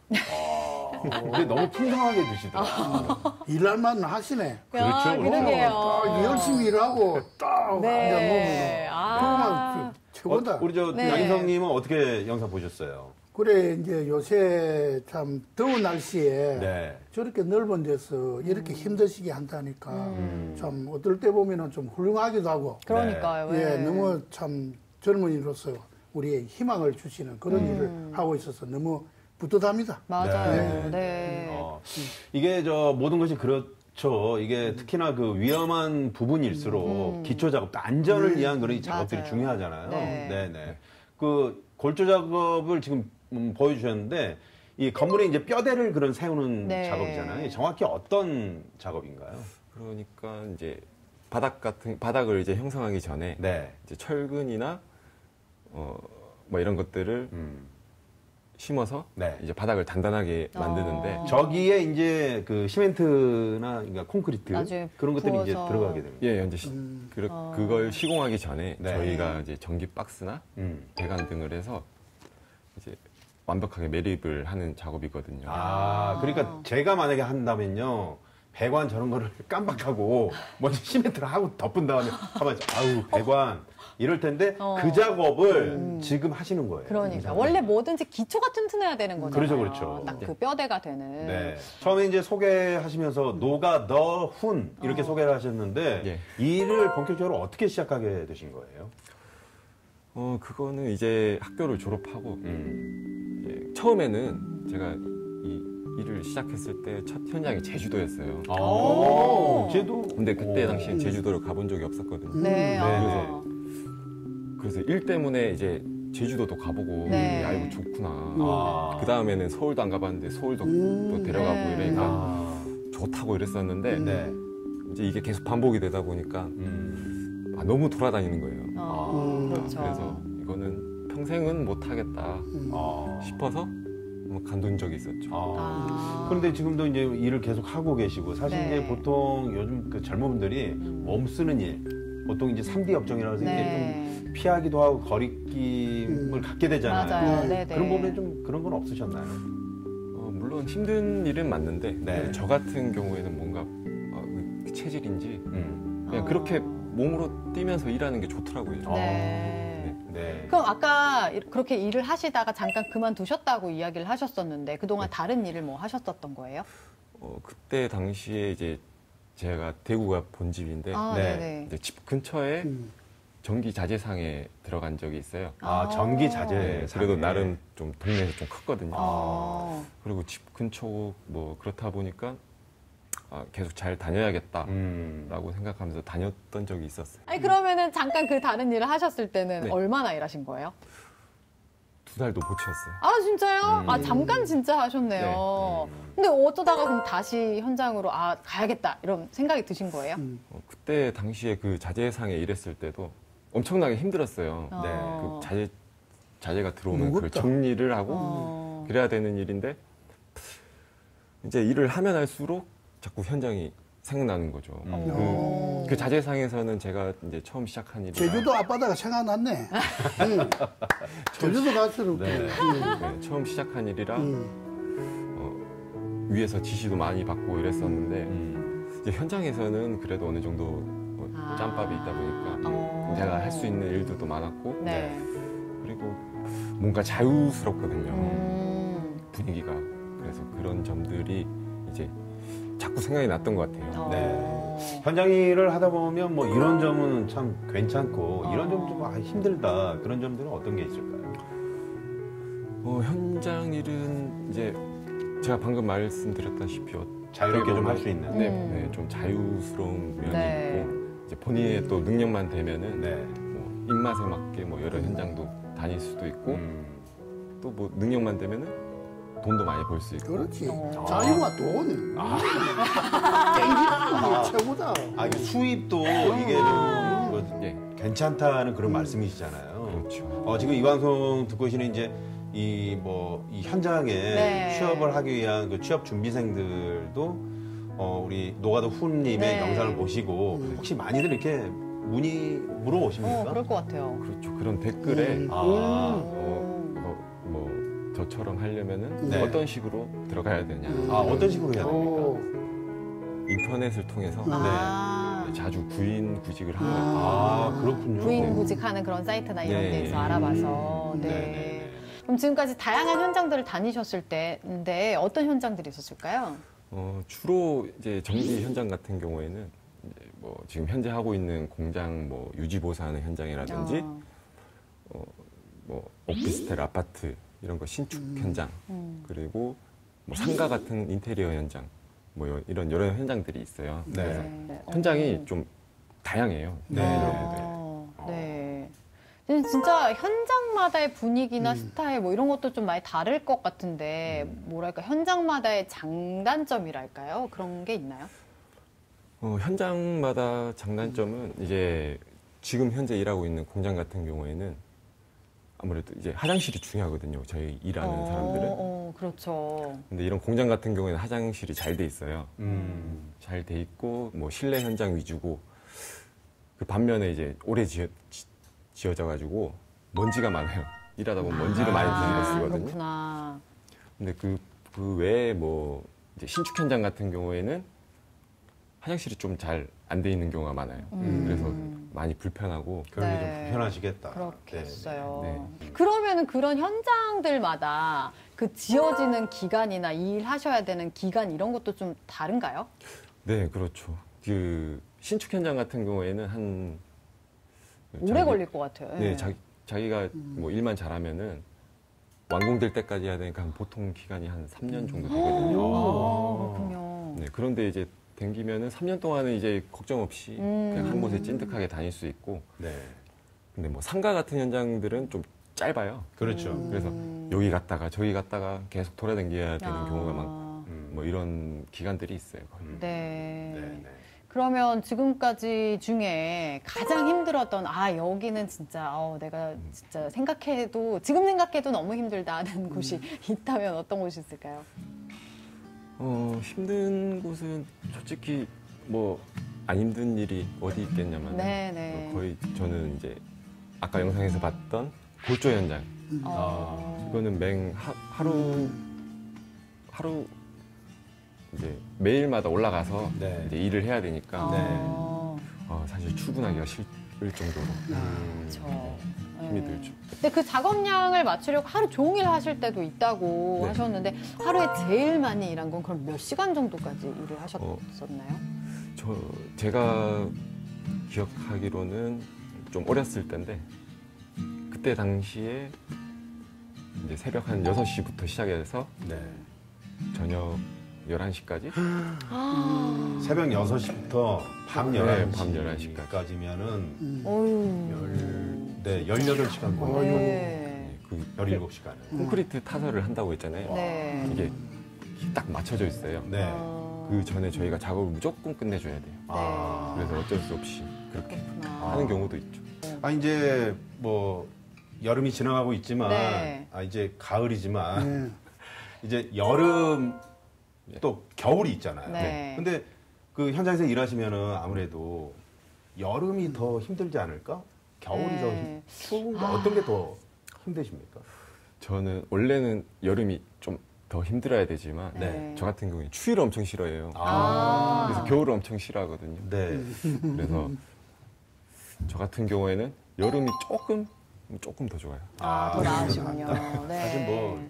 근데 너무 풍성하게 드시더라고요. 일할만 하시네. 그렇죠. 그러게요. 열심히 일하고 딱 네. 앉아 먹으면 최고다. 우리 저 네. 양인석님은 어떻게 영상 보셨어요? 그래, 이제 요새 참 더운 날씨에 네. 저렇게 넓은 데서 이렇게 힘드시게 한다니까 참 어떨 때 보면은 좀 훌륭하기도 하고. 그러니까요. 예, 네. 너무 참 젊은이로서 우리의 희망을 주시는 그런 일을 하고 있어서 너무 뿌듯합니다. 맞아요. 네. 네. 네. 이게 저 모든 것이 그렇죠. 이게 특히나 그 위험한 부분일수록 기초 작업도 안전을 위한 그런 작업들이 맞아요. 중요하잖아요. 네. 네, 네. 그 골조 작업을 지금 보여주셨는데 이 건물에 이제 뼈대를 그런 세우는 네. 작업이잖아요. 정확히 어떤 작업인가요? 그러니까 이제 바닥을 이제 형성하기 전에 네. 이제 철근이나 뭐 이런 것들을 심어서 네. 이제 바닥을 단단하게 만드는데 저기에 이제 그 시멘트나 그러니까 콘크리트 그런 것들이 부어서. 이제 들어가게 됩니다. 예, 이제 그걸 시공하기 전에 네. 저희가 이제 전기 박스나 배관 등을 해서 이제 완벽하게 매립을 하는 작업이거든요. 아, 그러니까 제가 만약에 한다면요. 배관 저런 거를 깜빡하고 먼저 시멘트를 하고 덮은 다음에 가만히 아우 배관 이럴 텐데 그 작업을 지금 하시는 거예요. 그러니까 원래 뭐든지 기초가 튼튼해야 되는 거잖아요. 그렇죠, 그렇죠. 딱 그 뼈대가 되는. 네. 처음에 이제 소개하시면서 노가더훈 이렇게 소개를 하셨는데 예. 일을 본격적으로 어떻게 시작하게 되신 거예요? 그거는 이제 학교를 졸업하고 예. 처음에는 제가 일을 시작했을 때 첫 현장이 제주도였어요. 아, 제주도? 근데 그때 당시에 제주도를 가본 적이 없었거든요. 네. 그래서 일 때문에 이제 제주도도 가보고, 네. 야, 이거 좋구나. 그 다음에는 서울도 안 가봤는데 서울도 또 데려가고 네. 이러니까 좋다고 이랬었는데, 네. 이제 이게 계속 반복이 되다 보니까 너무 돌아다니는 거예요. 그렇죠. 그래서 이거는 평생은 못하겠다 싶어서 간둔 적이 있었죠. 그런데 지금도 이제 일을 계속 하고 계시고 사실 네. 이제 보통 요즘 그 젊은 분들이 몸 쓰는 일 보통 이제 3D 업종이라고 해서 네. 이제 좀 피하기도 하고 거리낌을 갖게 되잖아요. 네. 그런 부분에 좀 그런 건 없으셨나요? 물론 힘든 일은 맞는데 네. 저 같은 경우에는 뭔가 체질인지 그냥 그렇게 몸으로 뛰면서 일하는 게 좋더라고요. 네. 그럼 아까 그렇게 일을 하시다가 잠깐 그만두셨다고 이야기를 하셨었는데 그동안 네. 다른 일을 뭐 하셨었던 거예요? 그때 당시에 이제 제가 대구가 본집인데 네. 집 근처에 전기 자재상에 들어간 적이 있어요. 아, 전기 자재상에. 네, 그래도 나름 좀 동네에서 좀 컸거든요. 그리고 집 근처고 뭐 그렇다 보니까 계속 잘 다녀야겠다라고 생각하면서 다녔던 적이 있었어요. 아니 그러면은 잠깐 그 다른 일을 하셨을 때는 네. 얼마나 일하신 거예요? 2달도 못 쉬었어요. 아 진짜요? 아 잠깐 진짜 하셨네요. 네. 근데 어쩌다가 그럼 다시 현장으로 가야겠다 이런 생각이 드신 거예요? 그때 당시에 그 자재상에 일했을 때도 엄청나게 힘들었어요. 네. 그 자재가 들어오면 그걸 정리를 하고 그래야 되는 일인데 이제 일을 하면 할수록 자꾸 현장이 생각나는 거죠. 그 자재상에서는 제가 이제 처음 시작한 일이 제주도 앞바다가 생각났네. 제주도 갈수록 네. 처음 시작한 일이라 위에서 지시도 많이 받고 이랬었는데 이제 현장에서는 그래도 어느 정도 짬밥이 있다 보니까 내가 할 수 있는 일도 많았고 네. 그리고 뭔가 자유스럽거든요. 분위기가. 그래서 그런 점들이 이제 자꾸 생각이 났던 것 같아요. 네. 현장 일을 하다 보면 뭐 이런 점은 참 괜찮고 이런 점은 좀 힘들다 그런 점들은 어떤 게 있을까요? 현장 일은 이제 제가 방금 말씀드렸다시피 자유롭게 좀 할 수 있는 네, 좀 자유스러운 면이 네. 있고 이제 본인의 또 능력만 되면은 네. 뭐 입맛에 맞게 뭐 여러 현장도 다닐 수도 있고 또 뭐 능력만 되면은 돈도 많이 벌 수 있고. 그렇지. 자유와 돈. 최고다. 이게 수입도 이게 좀 괜찮다는 그런 말씀이시잖아요. 그렇죠. 지금 이 방송 듣고 계시는 이제 이 현장에 네. 취업을 하기 위한 그 취업 준비생들도 우리 노가더훈님의 네. 영상을 보시고 혹시 많이들 이렇게 물어오십니까? 그럴 것 같아요. 그렇죠. 그런 댓글에 저처럼 하려면은 네. 어떤 식으로 들어가야 되냐? 어떤 식으로 해야 됩니까? 인터넷을 통해서 네. 자주 구인구직을 하는 그렇군요. 구인구직하는 그런 사이트나 이런 네. 데서 알아봐서 네. 네. 그럼 지금까지 다양한 현장들을 다니셨을 때인데 어떤 현장들이 있었을까요? 주로 이제 전기 현장 같은 경우에는 이제 뭐 지금 현재 하고 있는 공장 뭐 유지보수하는 현장이라든지 뭐 오피스텔 아파트 이런 거 신축 현장, 그리고 뭐 상가 같은 인테리어 현장, 뭐 이런 여러 현장들이 있어요. 네. 그래서 현장이 좀 다양해요. 네. 진짜 현장마다의 분위기나 스타일 뭐 이런 것도 좀 많이 다를 것 같은데 뭐랄까 현장마다의 장단점이랄까요? 그런 게 있나요? 현장마다 장단점은 이제 지금 현재 일하고 있는 공장 같은 경우에는 아무래도 이제 화장실이 중요하거든요. 저희 일하는 사람들은. 그렇죠. 근데 이런 공장 같은 경우에는 화장실이 잘 돼 있어요. 잘 돼 있고 뭐 실내 현장 위주고 그 반면에 이제 오래 지어져 가지고 먼지가 많아요. 일하다 보면 먼지를 많이 뒤집어 쓰거든요. 그렇구나. 근데 그 외에 뭐 이제 신축 현장 같은 경우에는 화장실이 좀 잘 안 돼 있는 경우가 많아요. 그래서 많이 불편하고 그런 게 좀 불편하시겠다. 그렇겠어요. 네. 그러면은 그런 현장들마다 그 지어지는 기간이나 일하셔야 되는 기간 이런 것도 좀 다른가요? 네, 그렇죠. 그 신축 현장 같은 경우에는 한 오래 걸릴 것 같아요. 네, 자기가 뭐 일만 잘하면은 완공될 때까지 해야 되니까 보통 기간이 한 3년 정도 되거든요. 그렇군요. 네, 그런데 이제 댕기면은 3년 동안은 이제 걱정 없이 그냥 한 곳에 찐득하게 다닐 수 있고. 네. 근데 뭐 상가 같은 현장들은 좀 짧아요. 그렇죠. 그래서 여기 갔다가 저기 갔다가 계속 돌아다녀야 되는 경우가 많고 뭐 이런 기간들이 있어요. 거의. 네. 네. 그러면 지금까지 중에 가장 힘들었던 여기는 진짜 내가 진짜 생각해도 지금 생각해도 너무 힘들다 하는 곳이 있다면 어떤 곳이 있을까요? 힘든 곳은 솔직히 뭐 안 힘든 일이 어디 있겠냐면 거의 저는 이제 아까 영상에서 봤던 골조 현장 이거는 하루 이제 매일마다 올라가서 이제 일을 해야 되니까 사실 출근하기가 싫을 정도로 힘이 들죠. 근데 그 작업량을 맞추려고 하루 종일 하실 때도 있다고 하셨는데 하루에 제일 많이 일한 건 그럼 몇 시간 정도까지 일을 하셨었나요? 제가 기억하기로는 좀 어렸을 때인데 그때 당시에 이제 새벽 한 6시부터 시작해서 저녁 11시까지? 새벽 6시부터 밤 11시까지면은 18시간 동안 17시간. 콘크리트 타설을 한다고 했잖아요. 이게 딱 맞춰져 있어요. 그 전에 저희가 작업을 무조건 끝내줘야 돼요. 그래서 어쩔 수 없이 그렇게 하는 경우도 있죠. 이제 뭐 여름이 지나가고 있지만 이제 가을이지만 이제 여름 또 겨울이 있잖아요. 근데 그 현장에서 일하시면은 아무래도 여름이 더 힘들지 않을까? 겨울이 더 추운데 어떤 게 더 힘드십니까? 저는 원래는 여름이 좀 더 힘들어야 되지만 저 같은 경우에 추위를 엄청 싫어해요. 그래서 겨울을 엄청 싫어하거든요. 그래서 저 같은 경우에는 여름이 조금 더 좋아요. 더 나으시군요. 사실 뭐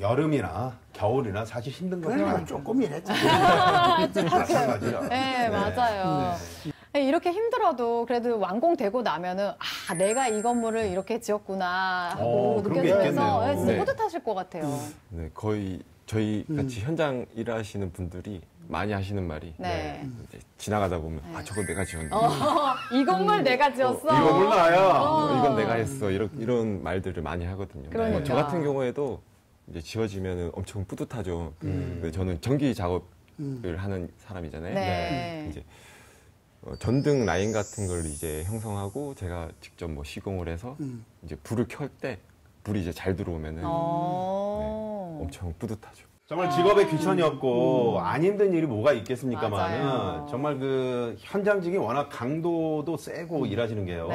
여름이나 겨울이나 사실 힘든 거는 조금이랬죠. 마찬가지요. 네, 맞아요. 이렇게 힘들어도 그래도 완공되고 나면은 내가 이 건물을 이렇게 지었구나 하고 느껴지면서 진짜 뿌듯하실 것 같아요. 네, 거의 저희 같이 현장 일하시는 분들이 많이 하시는 말이 지나가다 보면 저건 내가 지었네. 이 건물 내가 지었어. 이거 몰라요. 이건 내가 했어. 이런 말들을 많이 하거든요. 그러니까. 저 같은 경우에도 이제 지워지면 엄청 뿌듯하죠. 저는 전기 작업을 하는 사람이잖아요. 이제 전등 라인 같은 걸 이제 형성하고 제가 직접 뭐 시공을 해서 이제 불을 켤 때 불이 이제 잘 들어오면은 엄청 뿌듯하죠. 정말 직업에 귀천이 없고 안 힘든 일이 뭐가 있겠습니까만은 정말 그 현장직이 워낙 강도도 세고 일하시는 게요.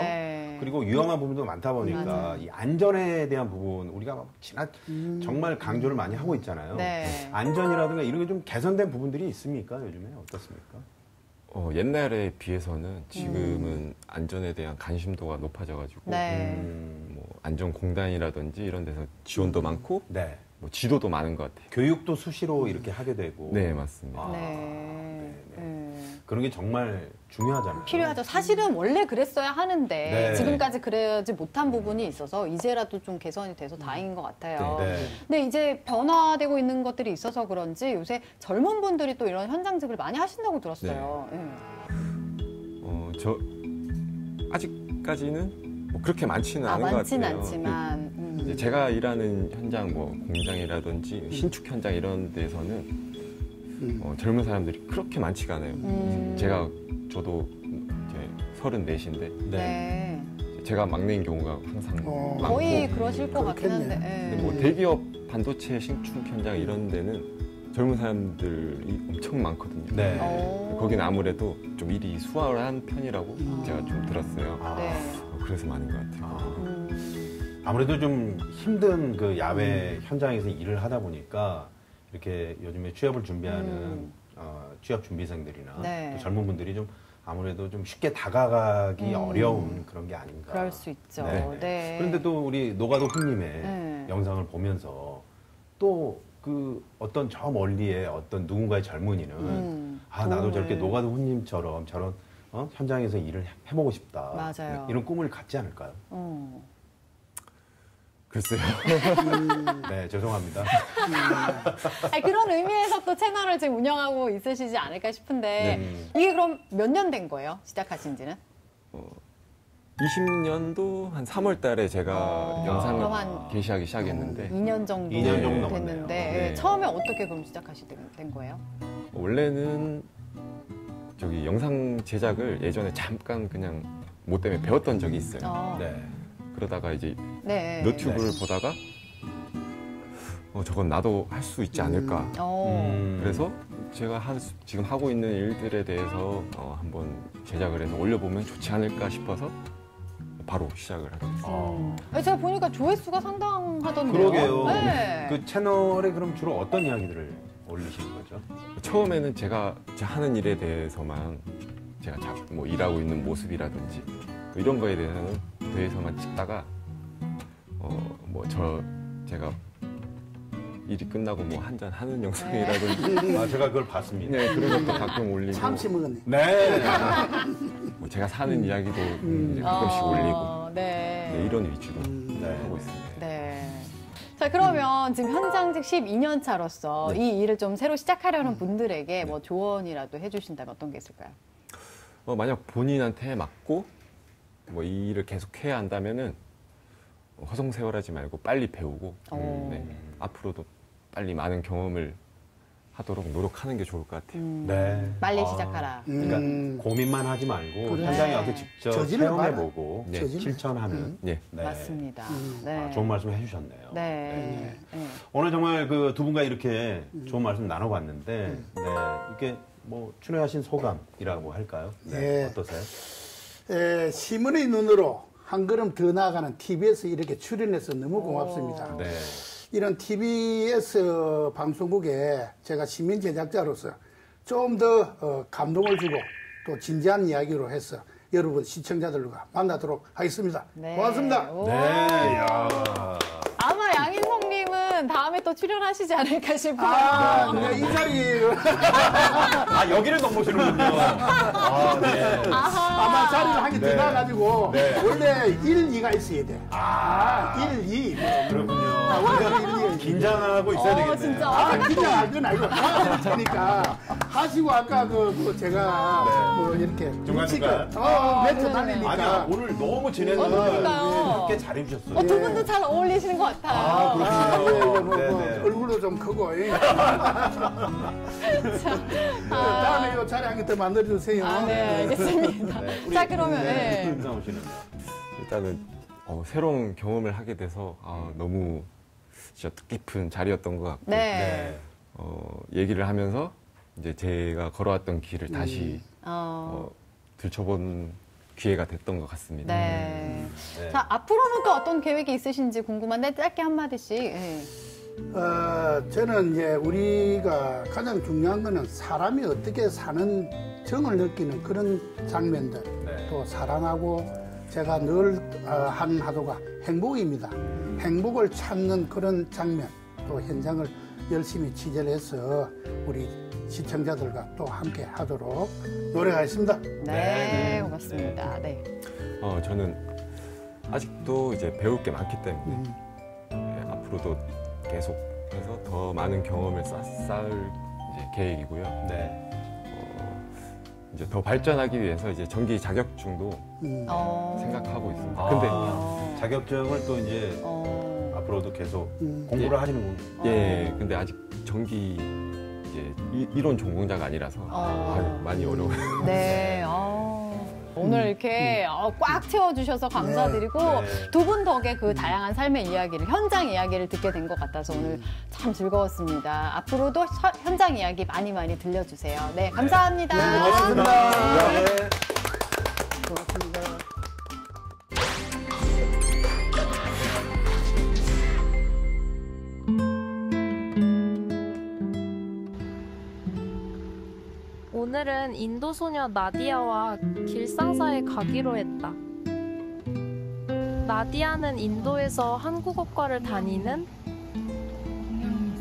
그리고 위험한 부분도 많다 보니까 이 안전에 대한 부분 우리가 막 정말 강조를 많이 하고 있잖아요. 안전이라든가 이런 게 좀 개선된 부분들이 있습니까? 요즘에 어떻습니까? 옛날에 비해서는 지금은 안전에 대한 관심도가 높아져가지고 뭐 안전공단이라든지 이런 데서 지원도 많고 뭐 지도도 많은 것 같아요. 교육도 수시로 이렇게 하게 되고. 네, 맞습니다. 그런 게 정말 중요하잖아요. 필요하죠. 사실은 원래 그랬어야 하는데 지금까지 그러지 못한 부분이 있어서 이제라도 좀 개선이 돼서 다행인 것 같아요. 근데 이제 변화되고 있는 것들이 있어서 그런지 요새 젊은 분들이 또 이런 현장직을 많이 하신다고 들었어요. 저 아직까지는 뭐 그렇게 많지는 않은 것 같아요. 않지만 이제 제가 일하는 현장 뭐 공장이라든지 신축 현장 이런 데서는 젊은 사람들이 그렇게 많지가 않아요. 저도 이제 34인데 제가 막내인 경우가 항상 많고 거의 그러실 것 같긴 한데 네. 뭐 대기업 반도체 신축 현장 이런 데는 젊은 사람들이 엄청 많거든요. 네. 거긴 아무래도 좀 일이 수월한 편이라고 제가 좀 들었어요. 네. 그래서 많은 것 같아요. 아무래도 좀 힘든 그 야외 현장에서 일을 하다 보니까 이렇게 요즘에 취업을 준비하는 취업 준비생들이나 네. 또 젊은 분들이 좀 아무래도 좀 쉽게 다가가기 어려운 그런 게 아닌가. 그럴 수 있죠. 네. 네. 그런데 또 우리 노가더훈님의 네. 영상을 보면서 또 그 어떤 저 멀리에 어떤 누군가의 젊은이는 아 나도 저렇게 노가더훈님처럼 저런 현장에서 일을 해보고 싶다. 맞아요. 이런 꿈을 갖지 않을까요? 글쎄요. 네, 죄송합니다. 아니, 그런 의미에서 또 채널을 지금 운영하고 있으시지 않을까 싶은데 네. 이게 그럼 몇 년 된 거예요? 시작하신 지는? 20년도 한 3월 달에 제가 영상을 게시하기 시작했는데 2년 정도 됐는데 네. 처음에 어떻게 그럼 시작하시게 된 거예요? 원래는 저기 영상 제작을 예전에 잠깐 그냥 뭐 때문에 배웠던 적이 있어요. 네. 그러다가 이제 네. 너튜브를 네. 보다가 저건 나도 할 수 있지 않을까. 그래서 제가 지금 하고 있는 일들에 대해서 한번 제작을 해서 올려보면 좋지 않을까 싶어서 바로 시작을 하게 됐어요. 제가 보니까 조회수가 상당하던데요. 그러게요. 네. 그 채널에 그럼 주로 어떤 이야기들을 올리시는 거죠? 처음에는 제가 하는 일에 대해서만 제가 뭐 일하고 있는 모습이라든지 이런 거에 대해서만 찍다가 제가 일이 끝나고 뭐 한잔 하는 영상이라든지 네. 아, 제가 그걸 봤습니다. 네, 그런 것도 가끔 올리고 참치 먹었네. 네. 뭐 제가 사는 이야기도 이제 가끔씩 올리고 네. 네, 이런 위주로 네. 하고 있습니다. 네. 자, 그러면 지금 현장직 12년 차로서 네. 이 일을 좀 새로 시작하려는 분들에게 네. 뭐 조언이라도 해주신다면 어떤 게 있을까요? 만약 본인한테 맞고 뭐 이 일을 계속 해야 한다면은 허송세월하지 말고 빨리 배우고 네, 앞으로도 빨리 많은 경험을 하도록 노력하는 게 좋을 것 같아요. 네. 빨리 시작하라. 그러니까 고민만 하지 말고 그래. 현장에 와서 직접 체험해보고 네, 실천하는. 네. 네. 맞습니다. 네. 아, 좋은 말씀 해주셨네요. 네. 네. 네. 네. 오늘 정말 그 두 분과 이렇게 좋은 말씀 나눠봤는데 네. 이렇게 뭐 출연하신 소감이라고 할까요? 네. 네. 어떠세요? 시문의 눈으로 한 걸음 더 나아가는 TBS 이렇게 출연해서 너무 고맙습니다. 네. 이런 TBS 방송국에 제가 시민 제작자로서 좀 더 감동을 주고 또 진지한 이야기로 해서 여러분 시청자들과 만나도록 하겠습니다. 네. 고맙습니다. 네. 아마 양인석님은 다음에 또 출연하시지 않을까 싶어요. 아, 네. 이 자리를. 아, 여기를 넘보시는군요. 아, 네. 아마 자리를 하게 네. 되나가지고 네. 원래 1, 2가 있어야 돼. 아, 1, 2. 그렇군요. 우리가 긴장하고 있어야 되겠네. 진짜. 아, 긴장할 건 아니고 하시니까 하시고 아까 그 제가 네. 뭐 이렇게 중간중간 멘트 날리니까 아니야, 오늘 너무 진행을 그렇게 잘해주셨어요. 두 분도 잘 어울리시는 것 같아요. 아, 그렇군요. 네, 네. 얼굴도 좀 크고. 다음에 이 자리 한 개 더 만들어주세요. 아, 네, 알겠습니다. 네. 자, 그러면 일단은 새로운 경험을 하게 돼서 너무 진짜 뜻깊은 자리였던 것 같고 네. 얘기를 하면서 이제 제가 걸어왔던 길을 다시 들춰본 기회가 됐던 것 같습니다. 네. 네. 자, 앞으로는 또 어떤 계획이 있으신지 궁금한데 짧게 한마디씩. 네. 저는 이제 우리가 가장 중요한 거는 사람이 어떻게 사는 정을 느끼는 그런 장면들 네. 또 사랑하고 제가 늘 한 하도가 행복입니다. 행복을 찾는 그런 장면, 또 현장을 열심히 취재를 해서 우리 시청자들과 또 함께 하도록 노력하겠습니다. 네, 네. 고맙습니다. 네. 저는 아직도 이제 배울 게 많기 때문에 네, 앞으로도 계속해서 더 많은 경험을 쌓을 이제 계획이고요. 네. 이제 더 발전하기 위해서 이제 전기 자격증도 생각하고 있습니다. 근데 자격증을 또 이제 앞으로도 계속 공부를 하시는 거예요. 예, 근데 아직 전기 이제 이론 전공자가 아니라서 많이 어려워요. 네. 오늘 이렇게 꽉 채워주셔서 감사드리고 두 분 덕에 그 다양한 삶의 이야기를, 현장 이야기를 듣게 된 것 같아서 오늘 참 즐거웠습니다. 앞으로도 현장 이야기 많이 많이 들려주세요. 네, 감사합니다. 네, 고맙습니다. 고맙습니다. 오늘은 인도 소녀 나디아와 길상사에 가기로 했다. 나디아는 인도에서 한국어과를 다니는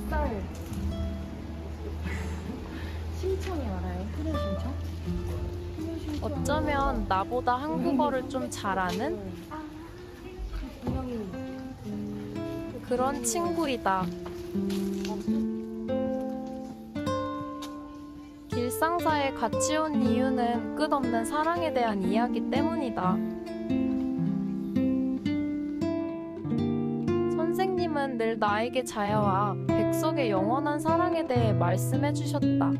썰 신청이 알아요? 신청? 어쩌면 나보다 한국어를 좀 잘하는 그런 친구이다. 길상사에 같이 온 이유는 끝없는 사랑에 대한 이야기 때문이다. 선생님은 늘 나에게 자야와 백석의 영원한 사랑에 대해 말씀해 주셨다.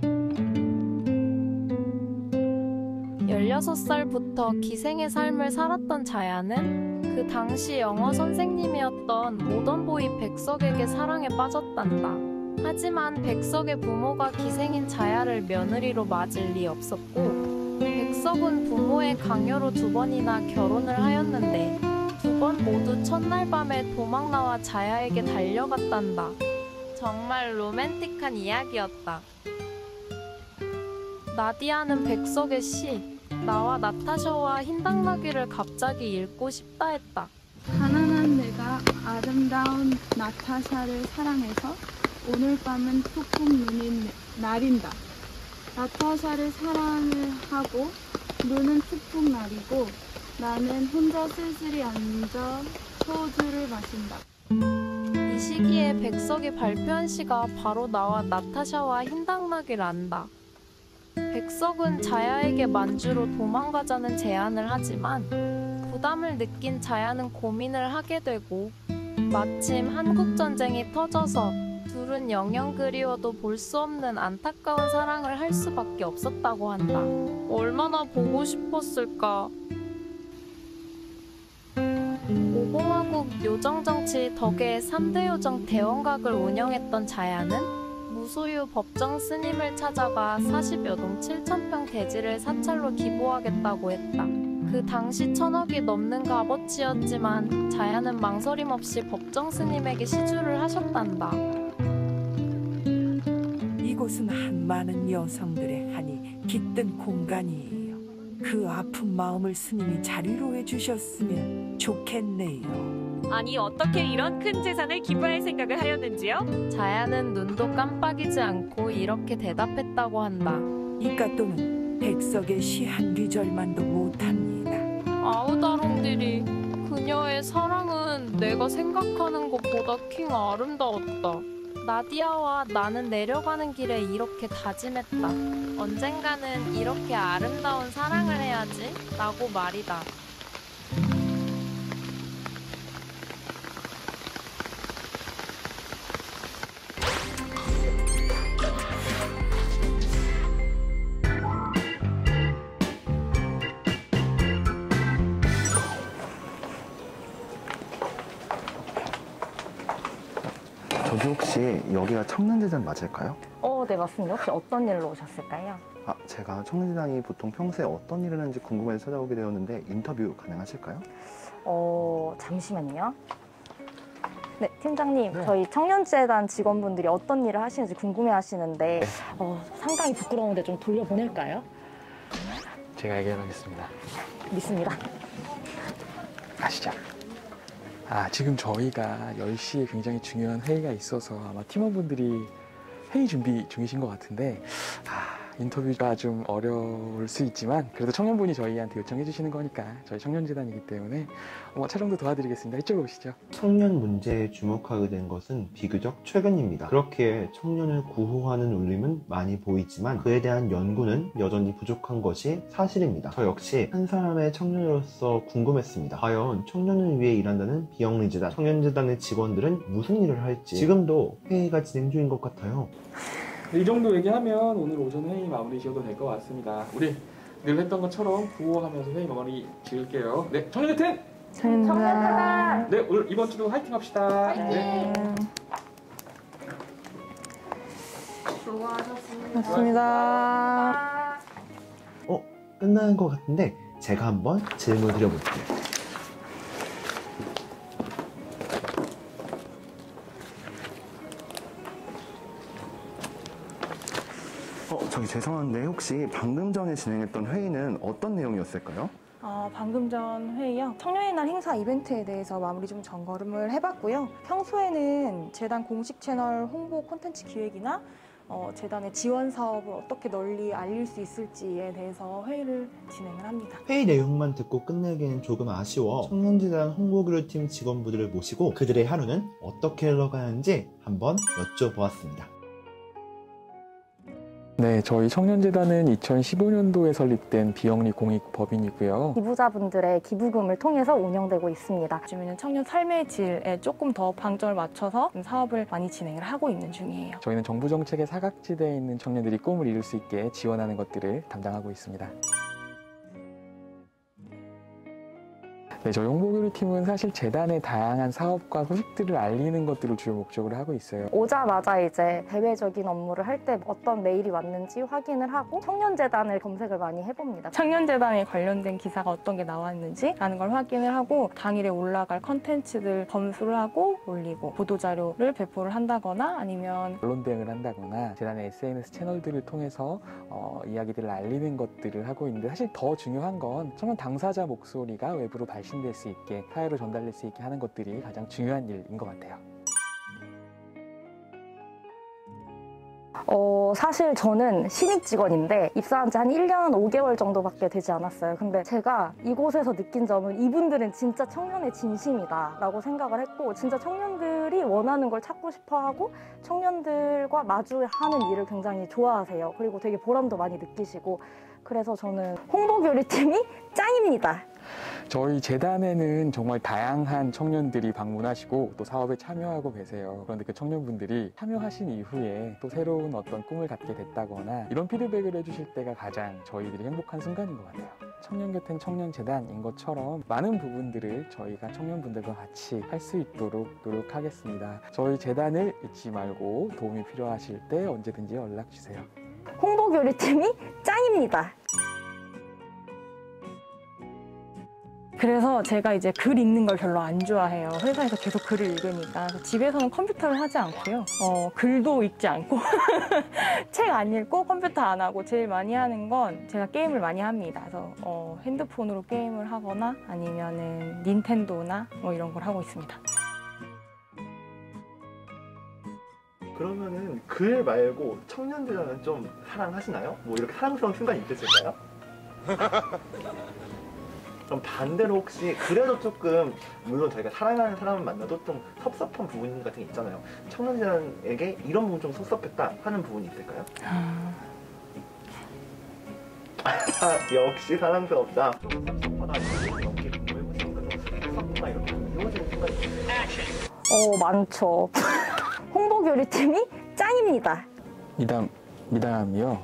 16살부터 기생의 삶을 살았던 자야는 그 당시 영어 선생님이었던 모던보이 백석에게 사랑에 빠졌단다. 하지만 백석의 부모가 기생인 자야를 며느리로 맞을 리 없었고, 백석은 부모의 강요로 2번이나 결혼을 하였는데 2번 모두 첫날 밤에 도망 나와 자야에게 달려갔단다. 정말 로맨틱한 이야기였다. 나디아는 백석의 시 나와 나타샤와 흰당나귀를 갑자기 읽고 싶다 했다. 가난한 내가 아름다운 나타샤를 사랑해서 오늘 밤은 푹푹 눈이 날인다. 나타샤를 사랑을 하고 눈은 푹푹 날이고 나는 혼자 쓸쓸히 앉아 소주를 마신다. 이 시기에 백석이 발표한 시가 바로 나와 나타샤와 흰당나귀를 안다. 백석은 자야에게 만주로 도망가자는 제안을 하지만 부담을 느낀 자야는 고민을 하게 되고, 마침 한국전쟁이 터져서 둘은 영영 그리워도 볼 수 없는 안타까운 사랑을 할 수밖에 없었다고 한다. 얼마나 보고 싶었을까. 오공화국 요정정치 덕에 3대 요정 대원각을 운영했던 자야는 무소유 법정 스님을 찾아가 40여동 7천평 대지를 사찰로 기부하겠다고 했다. 그 당시 1,000억이 넘는 값어치였지만 자야는 망설임 없이 법정 스님에게 시주를 하셨단다. 이곳은 한많은 여성들의 한이 깃든 공간이에요. 그 아픈 마음을 스님이 잘 위로해 주셨으면 좋겠네요. 아니, 어떻게 이런 큰 재산을 기부할 생각을 하였는지요? 자야는 눈도 깜빡이지 않고 이렇게 대답했다고 한다. 이 까또는 백석의 시 한 귀절만도 못합니다. 아우다롱들이 그녀의 사랑은 내가 생각하는 것보다 킹 아름다웠다. 나디아와 나는 내려가는 길에 이렇게 다짐했다. 언젠가는 이렇게 아름다운 사랑을 해야지 라고 말이다. 혹시 여기가 청년재단 맞을까요? 네, 맞습니다. 혹시 어떤 일로 오셨을까요? 제가 청년재단이 보통 평소에 어떤 일을 하는지 궁금해서 찾아오게 되었는데 인터뷰 가능하실까요? 잠시만요. 네, 팀장님. 네. 저희 청년재단 직원분들이 어떤 일을 하시는지 궁금해하시는데 네. 상당히 부끄러운데 좀 돌려보낼까요? 제가 해결하겠습니다. 믿습니다. 가시죠. 지금 저희가 10시에 굉장히 중요한 회의가 있어서 아마 팀원분들이 회의 준비 중이신 것 같은데 인터뷰가 좀 어려울 수 있지만 그래도 청년분이 저희한테 요청해 주시는 거니까 저희 청년재단이기 때문에 촬영도 도와드리겠습니다. 이쪽으로 오시죠. 청년 문제에 주목하게 된 것은 비교적 최근입니다. 그렇게 청년을 구호하는 울림은 많이 보이지만 그에 대한 연구는 여전히 부족한 것이 사실입니다. 저 역시 한 사람의 청년으로서 궁금했습니다. 과연 청년을 위해 일한다는 비영리재단, 청년재단의 직원들은 무슨 일을 할지. 지금도 회의가 진행 중인 것 같아요. 이 정도 얘기하면 오늘 오전 회의 마무리 지어도 될 것 같습니다. 우리 늘 했던 것처럼 구호하면서 회의 마무리 지을게요. 네, 청년재단! 청년재단! 네, 오늘 이번 주도 화이팅 합시다. 화이팅! 네. 수고하셨습니다. 수고하셨습니다. 어? 끝난 것 같은데 제가 한번 질문 드려볼게요. 저기 죄송한데 혹시 방금 전에 진행했던 회의는 어떤 내용이었을까요? 방금 전 회의요? 청년의 날 행사 이벤트에 대해서 마무리 좀 점검을 해봤고요. 평소에는 재단 공식 채널 홍보 콘텐츠 기획이나 재단의 지원 사업을 어떻게 널리 알릴 수 있을지에 대해서 회의를 진행을 합니다. 회의 내용만 듣고 끝내기는 조금 아쉬워 청년재단 홍보기획팀 직원분들을 모시고 그들의 하루는 어떻게 흘러가는지 한번 여쭤보았습니다. 네, 저희 청년재단은 2015년도에 설립된 비영리 공익 법인이고요. 기부자분들의 기부금을 통해서 운영되고 있습니다. 요즘에는 청년 삶의 질에 조금 더 방점을 맞춰서 사업을 많이 진행을 하고 있는 중이에요. 저희는 정부 정책의 사각지대에 있는 청년들이 꿈을 이룰 수 있게 지원하는 것들을 담당하고 있습니다. 네, 저희 홍보교류팀은 사실 재단의 다양한 사업과 소식들을 알리는 것들을 주요 목적으로 하고 있어요. 오자마자 이제 대외적인 업무를 할 때 어떤 메일이 왔는지 확인을 하고 청년재단을 검색을 많이 해봅니다. 청년재단에 관련된 기사가 어떤 게 나왔는지 라는 걸 확인을 하고 당일에 올라갈 컨텐츠들 검수를 하고 올리고 보도자료를 배포를 한다거나 아니면 언론 대응을 한다거나 재단의 SNS 채널들을 통해서 이야기들을 알리는 것들을 하고 있는데 사실 더 중요한 건 청년 당사자 목소리가 외부로 발신될 수 있게 사회로 전달될 수 있게 하는 것들이 가장 중요한 일인 것 같아요. 사실 저는 신입 직원인데 입사한 지 한 1년 5개월 정도밖에 되지 않았어요. 근데 제가 이곳에서 느낀 점은 이분들은 진짜 청년의 진심이다 라고 생각을 했고 진짜 청년들이 원하는 걸 찾고 싶어하고 청년들과 마주하는 일을 굉장히 좋아하세요. 그리고 되게 보람도 많이 느끼시고 그래서 저는 홍보교류팀이 짱입니다. 저희 재단에는 정말 다양한 청년들이 방문하시고 또 사업에 참여하고 계세요. 그런데 그 청년분들이 참여하신 이후에 또 새로운 어떤 꿈을 갖게 됐다거나 이런 피드백을 해주실 때가 가장 저희들이 행복한 순간인 것 같아요. 청년 곁엔 청년재단인 것처럼 많은 부분들을 저희가 청년분들과 같이 할 수 있도록 노력하겠습니다. 저희 재단을 잊지 말고 도움이 필요하실 때 언제든지 연락주세요. 홍보교류팀이 짱입니다. 그래서 제가 이제 글 읽는 걸 별로 안 좋아해요. 회사에서 계속 글을 읽으니까 집에서는 컴퓨터를 하지 않고요. 글도 읽지 않고 책 안 읽고 컴퓨터 안 하고 제일 많이 하는 건 제가 게임을 많이 합니다. 그래서 핸드폰으로 게임을 하거나 아니면은 닌텐도나 뭐 이런 걸 하고 있습니다. 그러면은 글 말고 청년들은 좀 사랑하시나요? 뭐 이렇게 사랑스러운 순간이 있으실까요? 그럼 반대로 혹시 그래도 조금 물론 저희가 사랑하는 사람을 만나도 좀 섭섭한 부분 같은 게 있잖아요. 청년들에게 이런 부분 좀 섭섭했다 하는 부분이 있을까요? 역시 사랑스럽다. 좀 섭섭하다. 이렇게 공부해보시면 섭섭하다. 이렇게 이루어지는 순간이 있어요. 많죠. 홍보교류팀이 짱입니다. 미담이요?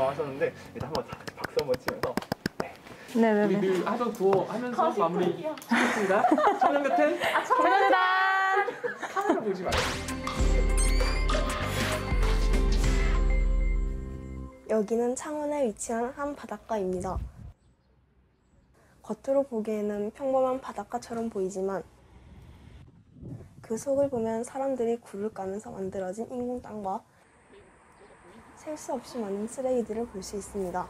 하셨는데 일단 한번 박수 한번 치면서 네. 우리 늘 하던 구호 하면서 마무리 하겠습니다. 청년재단! 청년재단! 카메라 보지 마세요. 여기는 창원에 위치한 한 바닷가입니다. 겉으로 보기에는 평범한 바닷가처럼 보이지만 그 속을 보면 사람들이 굴을 까면서 만들어진 인공 땅과 셀 수 없이 많은 쓰레기들을 볼 수 있습니다.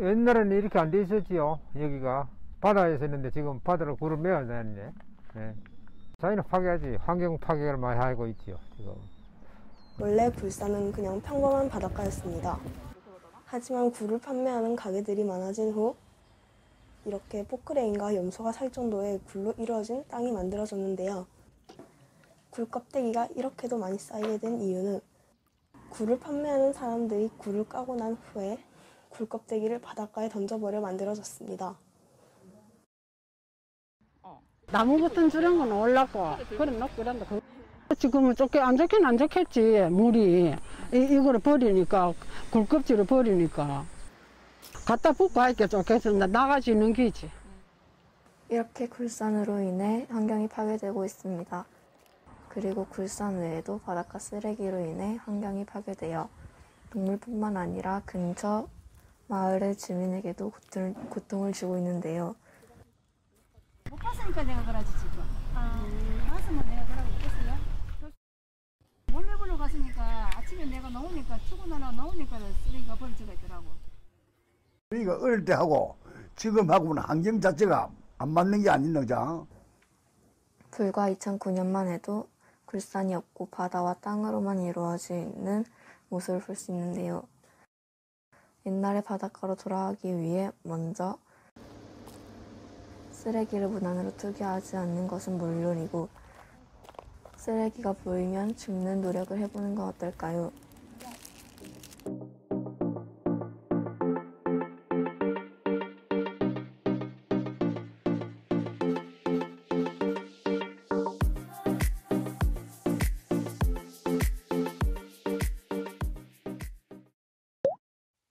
옛날에는 이렇게 안 돼 있었지요. 여기가 바다에 있었는데 지금 바다를 굴을 메어놨네. 네. 자연을 파괴하지 환경 파괴를 많이 하고 있지요. 지금. 원래 굴산은 그냥 평범한 바닷가였습니다. 하지만 굴을 판매하는 가게들이 많아진 후 이렇게 포크레인과 염소가 살 정도의 굴로 이루어진 땅이 만들어졌는데요. 굴 껍데기가 이렇게도 많이 쌓이게 된 이유는 굴을 판매하는 사람들이 굴을 까고 난 후에 굴 껍데기를 바닷가에 던져버려 만들어졌습니다. 나무 같은 줄은 건 올랐고, 그런 높고 이런다. 지금은 좋게 안 좋긴 안 좋겠지, 물이. 이거를 버리니까, 굴껍질을 버리니까. 갖다 붓고 하니까 좋겠습니다. 나가지는 기지. 이렇게 굴산으로 인해 환경이 파괴되고 있습니다. 그리고 굴산 외에도 바닷가 쓰레기로 인해 환경이 파괴되어 동물뿐만 아니라 근처 마을의 주민에게도 고통을 주고 있는데요. 못 봤으니까 내가 그러지 지금. 왔으면 내가 그러고 있겠어요? 몰래 보러 갔으니까 아침에 내가 나오니까 출근하나 나오니까 쓰레기가 버려지고 있더라고. 우리가 어릴 때하고 지금하고는 환경 자체가 안 맞는 게 아닌 거죠. 불과 2009년만 해도 굴산이 없고 바다와 땅으로만 이루어져 있는 모습을 볼 수 있는데요. 옛날의 바닷가로 돌아가기 위해 먼저 쓰레기를 무단으로 투기하지 않는 것은 물론이고 쓰레기가 보이면 줍는 노력을 해보는 건 어떨까요?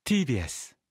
TBS